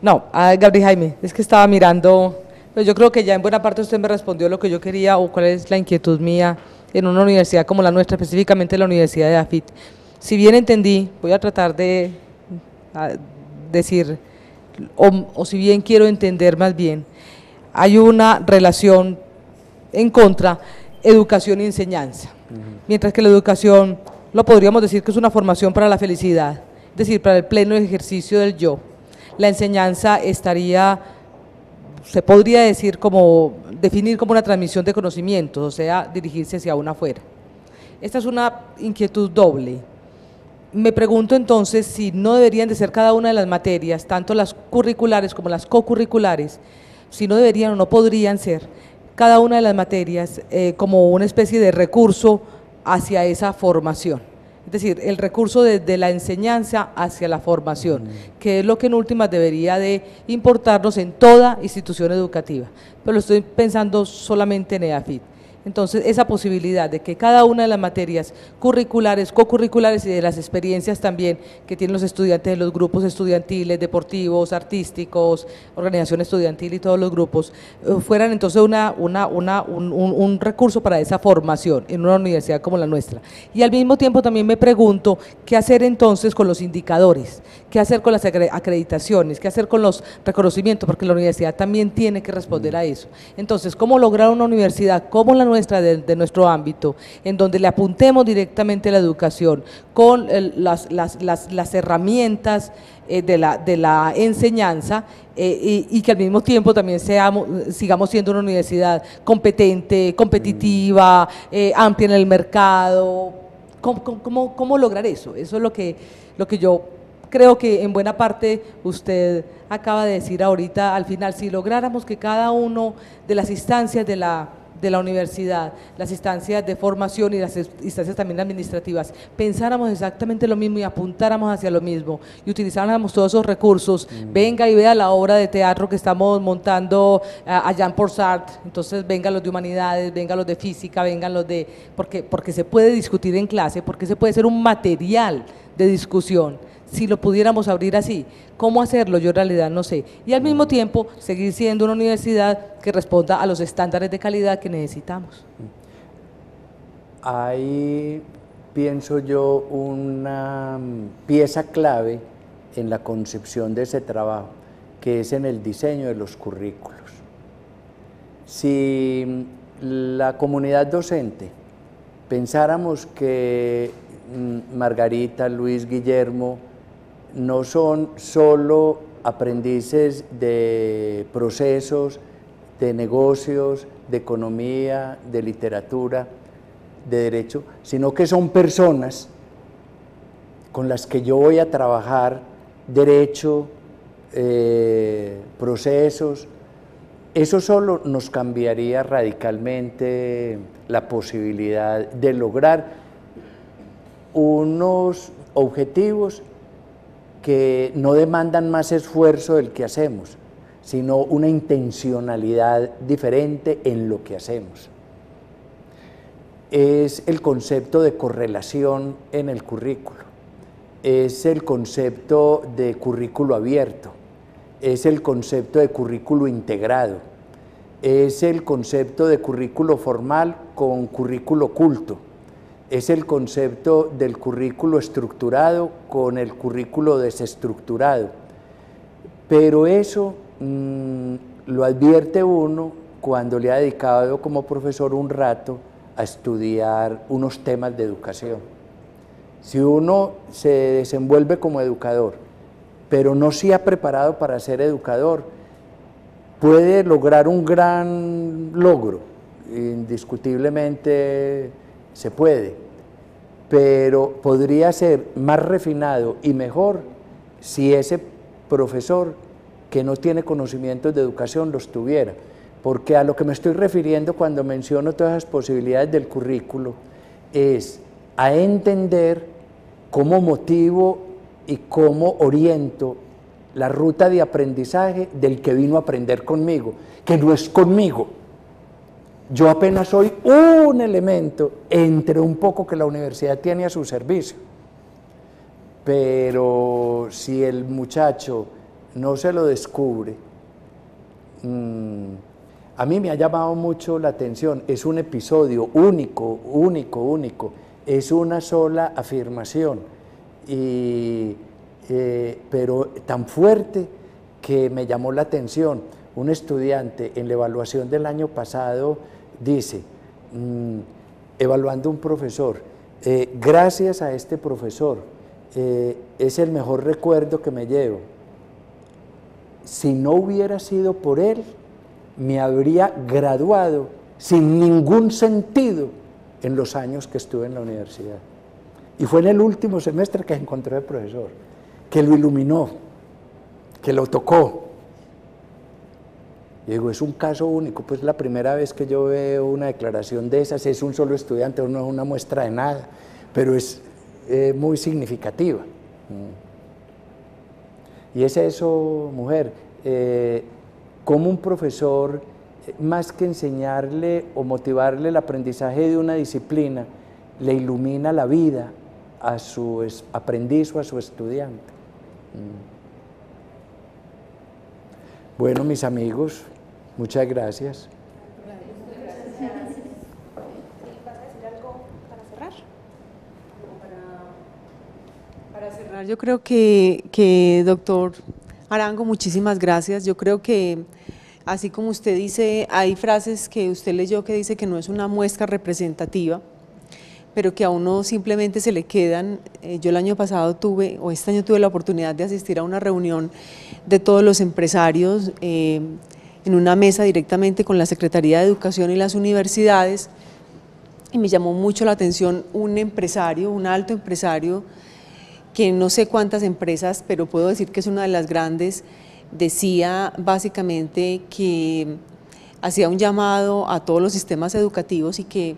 No, a Gabriel Jaime, es que estaba mirando, pero yo creo que ya en buena parte usted me respondió lo que yo quería o cuál es la inquietud mía en una universidad como la nuestra, específicamente la Universidad de EAFIT. Si bien entendí, voy a tratar de a decir, o, o si bien quiero entender más bien, hay una relación en contra, educación y enseñanza. Uh-huh. Mientras que la educación, lo podríamos decir que es una formación para la felicidad, es decir, para el pleno ejercicio del yo. La enseñanza estaría, se podría decir como, definir como una transmisión de conocimientos, o sea, dirigirse hacia una afuera. Esta es una inquietud doble. Me pregunto entonces si no deberían de ser cada una de las materias, tanto las curriculares como las co-curriculares, si no deberían o no podrían ser cada una de las materias eh, como una especie de recurso hacia esa formación. Es decir, el recurso desde la enseñanza hacia la formación, que es lo que en últimas debería de importarnos en toda institución educativa, pero lo estoy pensando solamente en EAFIT. Entonces, esa posibilidad de que cada una de las materias curriculares, cocurriculares y de las experiencias también que tienen los estudiantes en los grupos estudiantiles, deportivos, artísticos, organización estudiantil y todos los grupos, fueran entonces una, una, una, un, un, un recurso para esa formación en una universidad como la nuestra. Y al mismo tiempo también me pregunto qué hacer entonces con los indicadores, qué hacer con las acreditaciones, qué hacer con los reconocimientos, porque la universidad también tiene que responder a eso. Entonces, ¿cómo lograr una universidad como la nuestra, de, de nuestro ámbito, en donde le apuntemos directamente a la educación con eh, las, las, las, las herramientas eh, de, la, de la enseñanza eh, y, y que al mismo tiempo también seamos, sigamos siendo una universidad competente, competitiva, eh, amplia en el mercado? ¿Cómo, cómo, cómo lograr eso? Eso es lo que, lo que yo creo que en buena parte usted acaba de decir ahorita al final. Si lográramos que cada uno de las instancias de la de la universidad, las instancias de formación y las instancias también administrativas, pensáramos exactamente lo mismo y apuntáramos hacia lo mismo y utilizáramos todos esos recursos. Mm. Venga y vea la obra de teatro que estamos montando a Jean-Paul Sartre, entonces vengan los de humanidades, vengan los de física, vengan los de… Porque, porque se puede discutir en clase, porque se puede ser un material de discusión. Si lo pudiéramos abrir así, ¿cómo hacerlo? Yo en realidad no sé. Y al mismo tiempo, seguir siendo una universidad que responda a los estándares de calidad que necesitamos. Ahí pienso yo una pieza clave en la concepción de ese trabajo, que es en el diseño de los currículos. Si la comunidad docente pensáramos que Margarita, Luis, Guillermo, no son solo aprendices de procesos, de negocios, de economía, de literatura, de derecho, sino que son personas con las que yo voy a trabajar derecho, eh, procesos. Eso solo nos cambiaría radicalmente la posibilidad de lograr unos objetivos que no demandan más esfuerzo del que hacemos, sino una intencionalidad diferente en lo que hacemos. Es el concepto de correlación en el currículo, es el concepto de currículo abierto, es el concepto de currículo integrado, es el concepto de currículo formal con currículo oculto, es el concepto del currículo estructurado con el currículo desestructurado. Pero eso mmm, lo advierte uno cuando le ha dedicado como profesor un rato a estudiar unos temas de educación. Si uno se desenvuelve como educador, pero no se ha preparado para ser educador, puede lograr un gran logro, indiscutiblemente se puede, pero podría ser más refinado y mejor si ese profesor que no tiene conocimientos de educación los tuviera, porque a lo que me estoy refiriendo cuando menciono todas las posibilidades del currículo es a entender cómo motivo y cómo oriento la ruta de aprendizaje del que vino a aprender conmigo, que no es conmigo. Yo apenas soy un elemento entre un poco que la universidad tiene a su servicio, pero si el muchacho no se lo descubre, mmm, a mí me ha llamado mucho la atención, es un episodio único, único, único, es una sola afirmación, y, eh, pero tan fuerte que me llamó la atención. Un estudiante en la evaluación del año pasado dice, mmm, evaluando un profesor, eh, gracias a este profesor, eh, es el mejor recuerdo que me llevo. Si no hubiera sido por él, me habría graduado sin ningún sentido en los años que estuve en la universidad. Y fue en el último semestre que encontré al profesor, que lo iluminó, que lo tocó. Y digo, es un caso único, pues la primera vez que yo veo una declaración de esas, es un solo estudiante, no es una muestra de nada, pero es eh, muy significativa. Y es eso, mujer, eh, como un profesor, más que enseñarle o motivarle el aprendizaje de una disciplina, le ilumina la vida a su aprendiz o a su estudiante. Bueno, mis amigos, muchas gracias. Gracias. ¿Vas a decir algo para cerrar? Para, para cerrar, yo creo que, que, doctor Arango, muchísimas gracias. Yo creo que, así como usted dice, hay frases que usted leyó que dice que no es una muestra representativa, pero que a uno simplemente se le quedan. Yo el año pasado tuve, o este año tuve la oportunidad de asistir a una reunión de todos los empresarios eh, en una mesa directamente con la Secretaría de Educación y las universidades, y me llamó mucho la atención un empresario, un alto empresario, que no sé cuántas empresas, pero puedo decir que es una de las grandes, decía básicamente que hacía un llamado a todos los sistemas educativos y que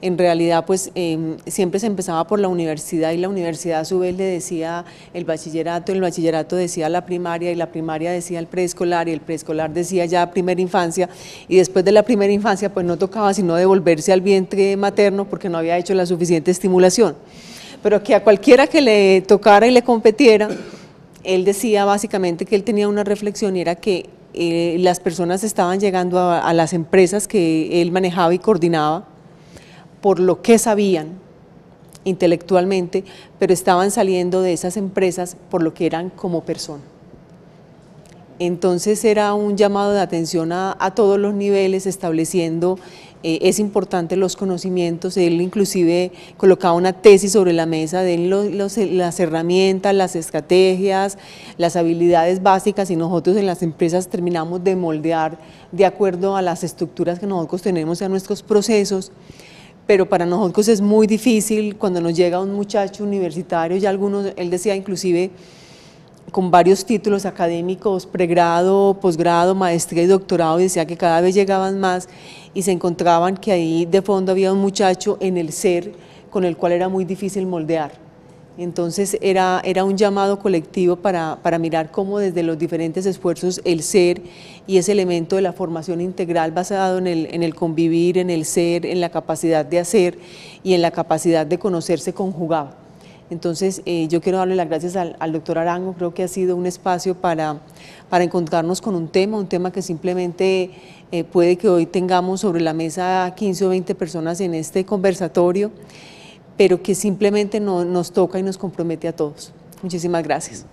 en realidad, pues eh, siempre se empezaba por la universidad y la universidad a su vez le decía el bachillerato, el bachillerato decía la primaria y la primaria decía el preescolar y el preescolar decía ya primera infancia, y después de la primera infancia pues no tocaba sino devolverse al vientre materno porque no había hecho la suficiente estimulación. Pero que a cualquiera que le tocara y le competiera, él decía básicamente que él tenía una reflexión y era que eh, las personas estaban llegando a, a las empresas que él manejaba y coordinaba por lo que sabían intelectualmente, pero estaban saliendo de esas empresas por lo que eran como persona. Entonces era un llamado de atención a, a todos los niveles, estableciendo, eh, es importante los conocimientos. Él inclusive colocaba una tesis sobre la mesa de los, los, las herramientas, las estrategias, las habilidades básicas, y nosotros en las empresas terminamos de moldear de acuerdo a las estructuras que nosotros tenemos, a nuestros procesos. Pero para nosotros es muy difícil cuando nos llega un muchacho universitario, ya algunos, él decía inclusive con varios títulos académicos, pregrado, posgrado, maestría y doctorado, y decía que cada vez llegaban más y se encontraban que ahí de fondo había un muchacho en el ser con el cual era muy difícil moldear. Entonces era, era un llamado colectivo para, para mirar cómo desde los diferentes esfuerzos el ser y ese elemento de la formación integral basado en el, en el convivir, en el ser, en la capacidad de hacer y en la capacidad de conocerse conjugaba. Entonces eh, yo quiero darle las gracias al, al doctor Arango. Creo que ha sido un espacio para, para encontrarnos con un tema, un tema que simplemente eh, puede que hoy tengamos sobre la mesa quince o veinte personas en este conversatorio, pero que simplemente no, nos toca y nos compromete a todos. Muchísimas gracias.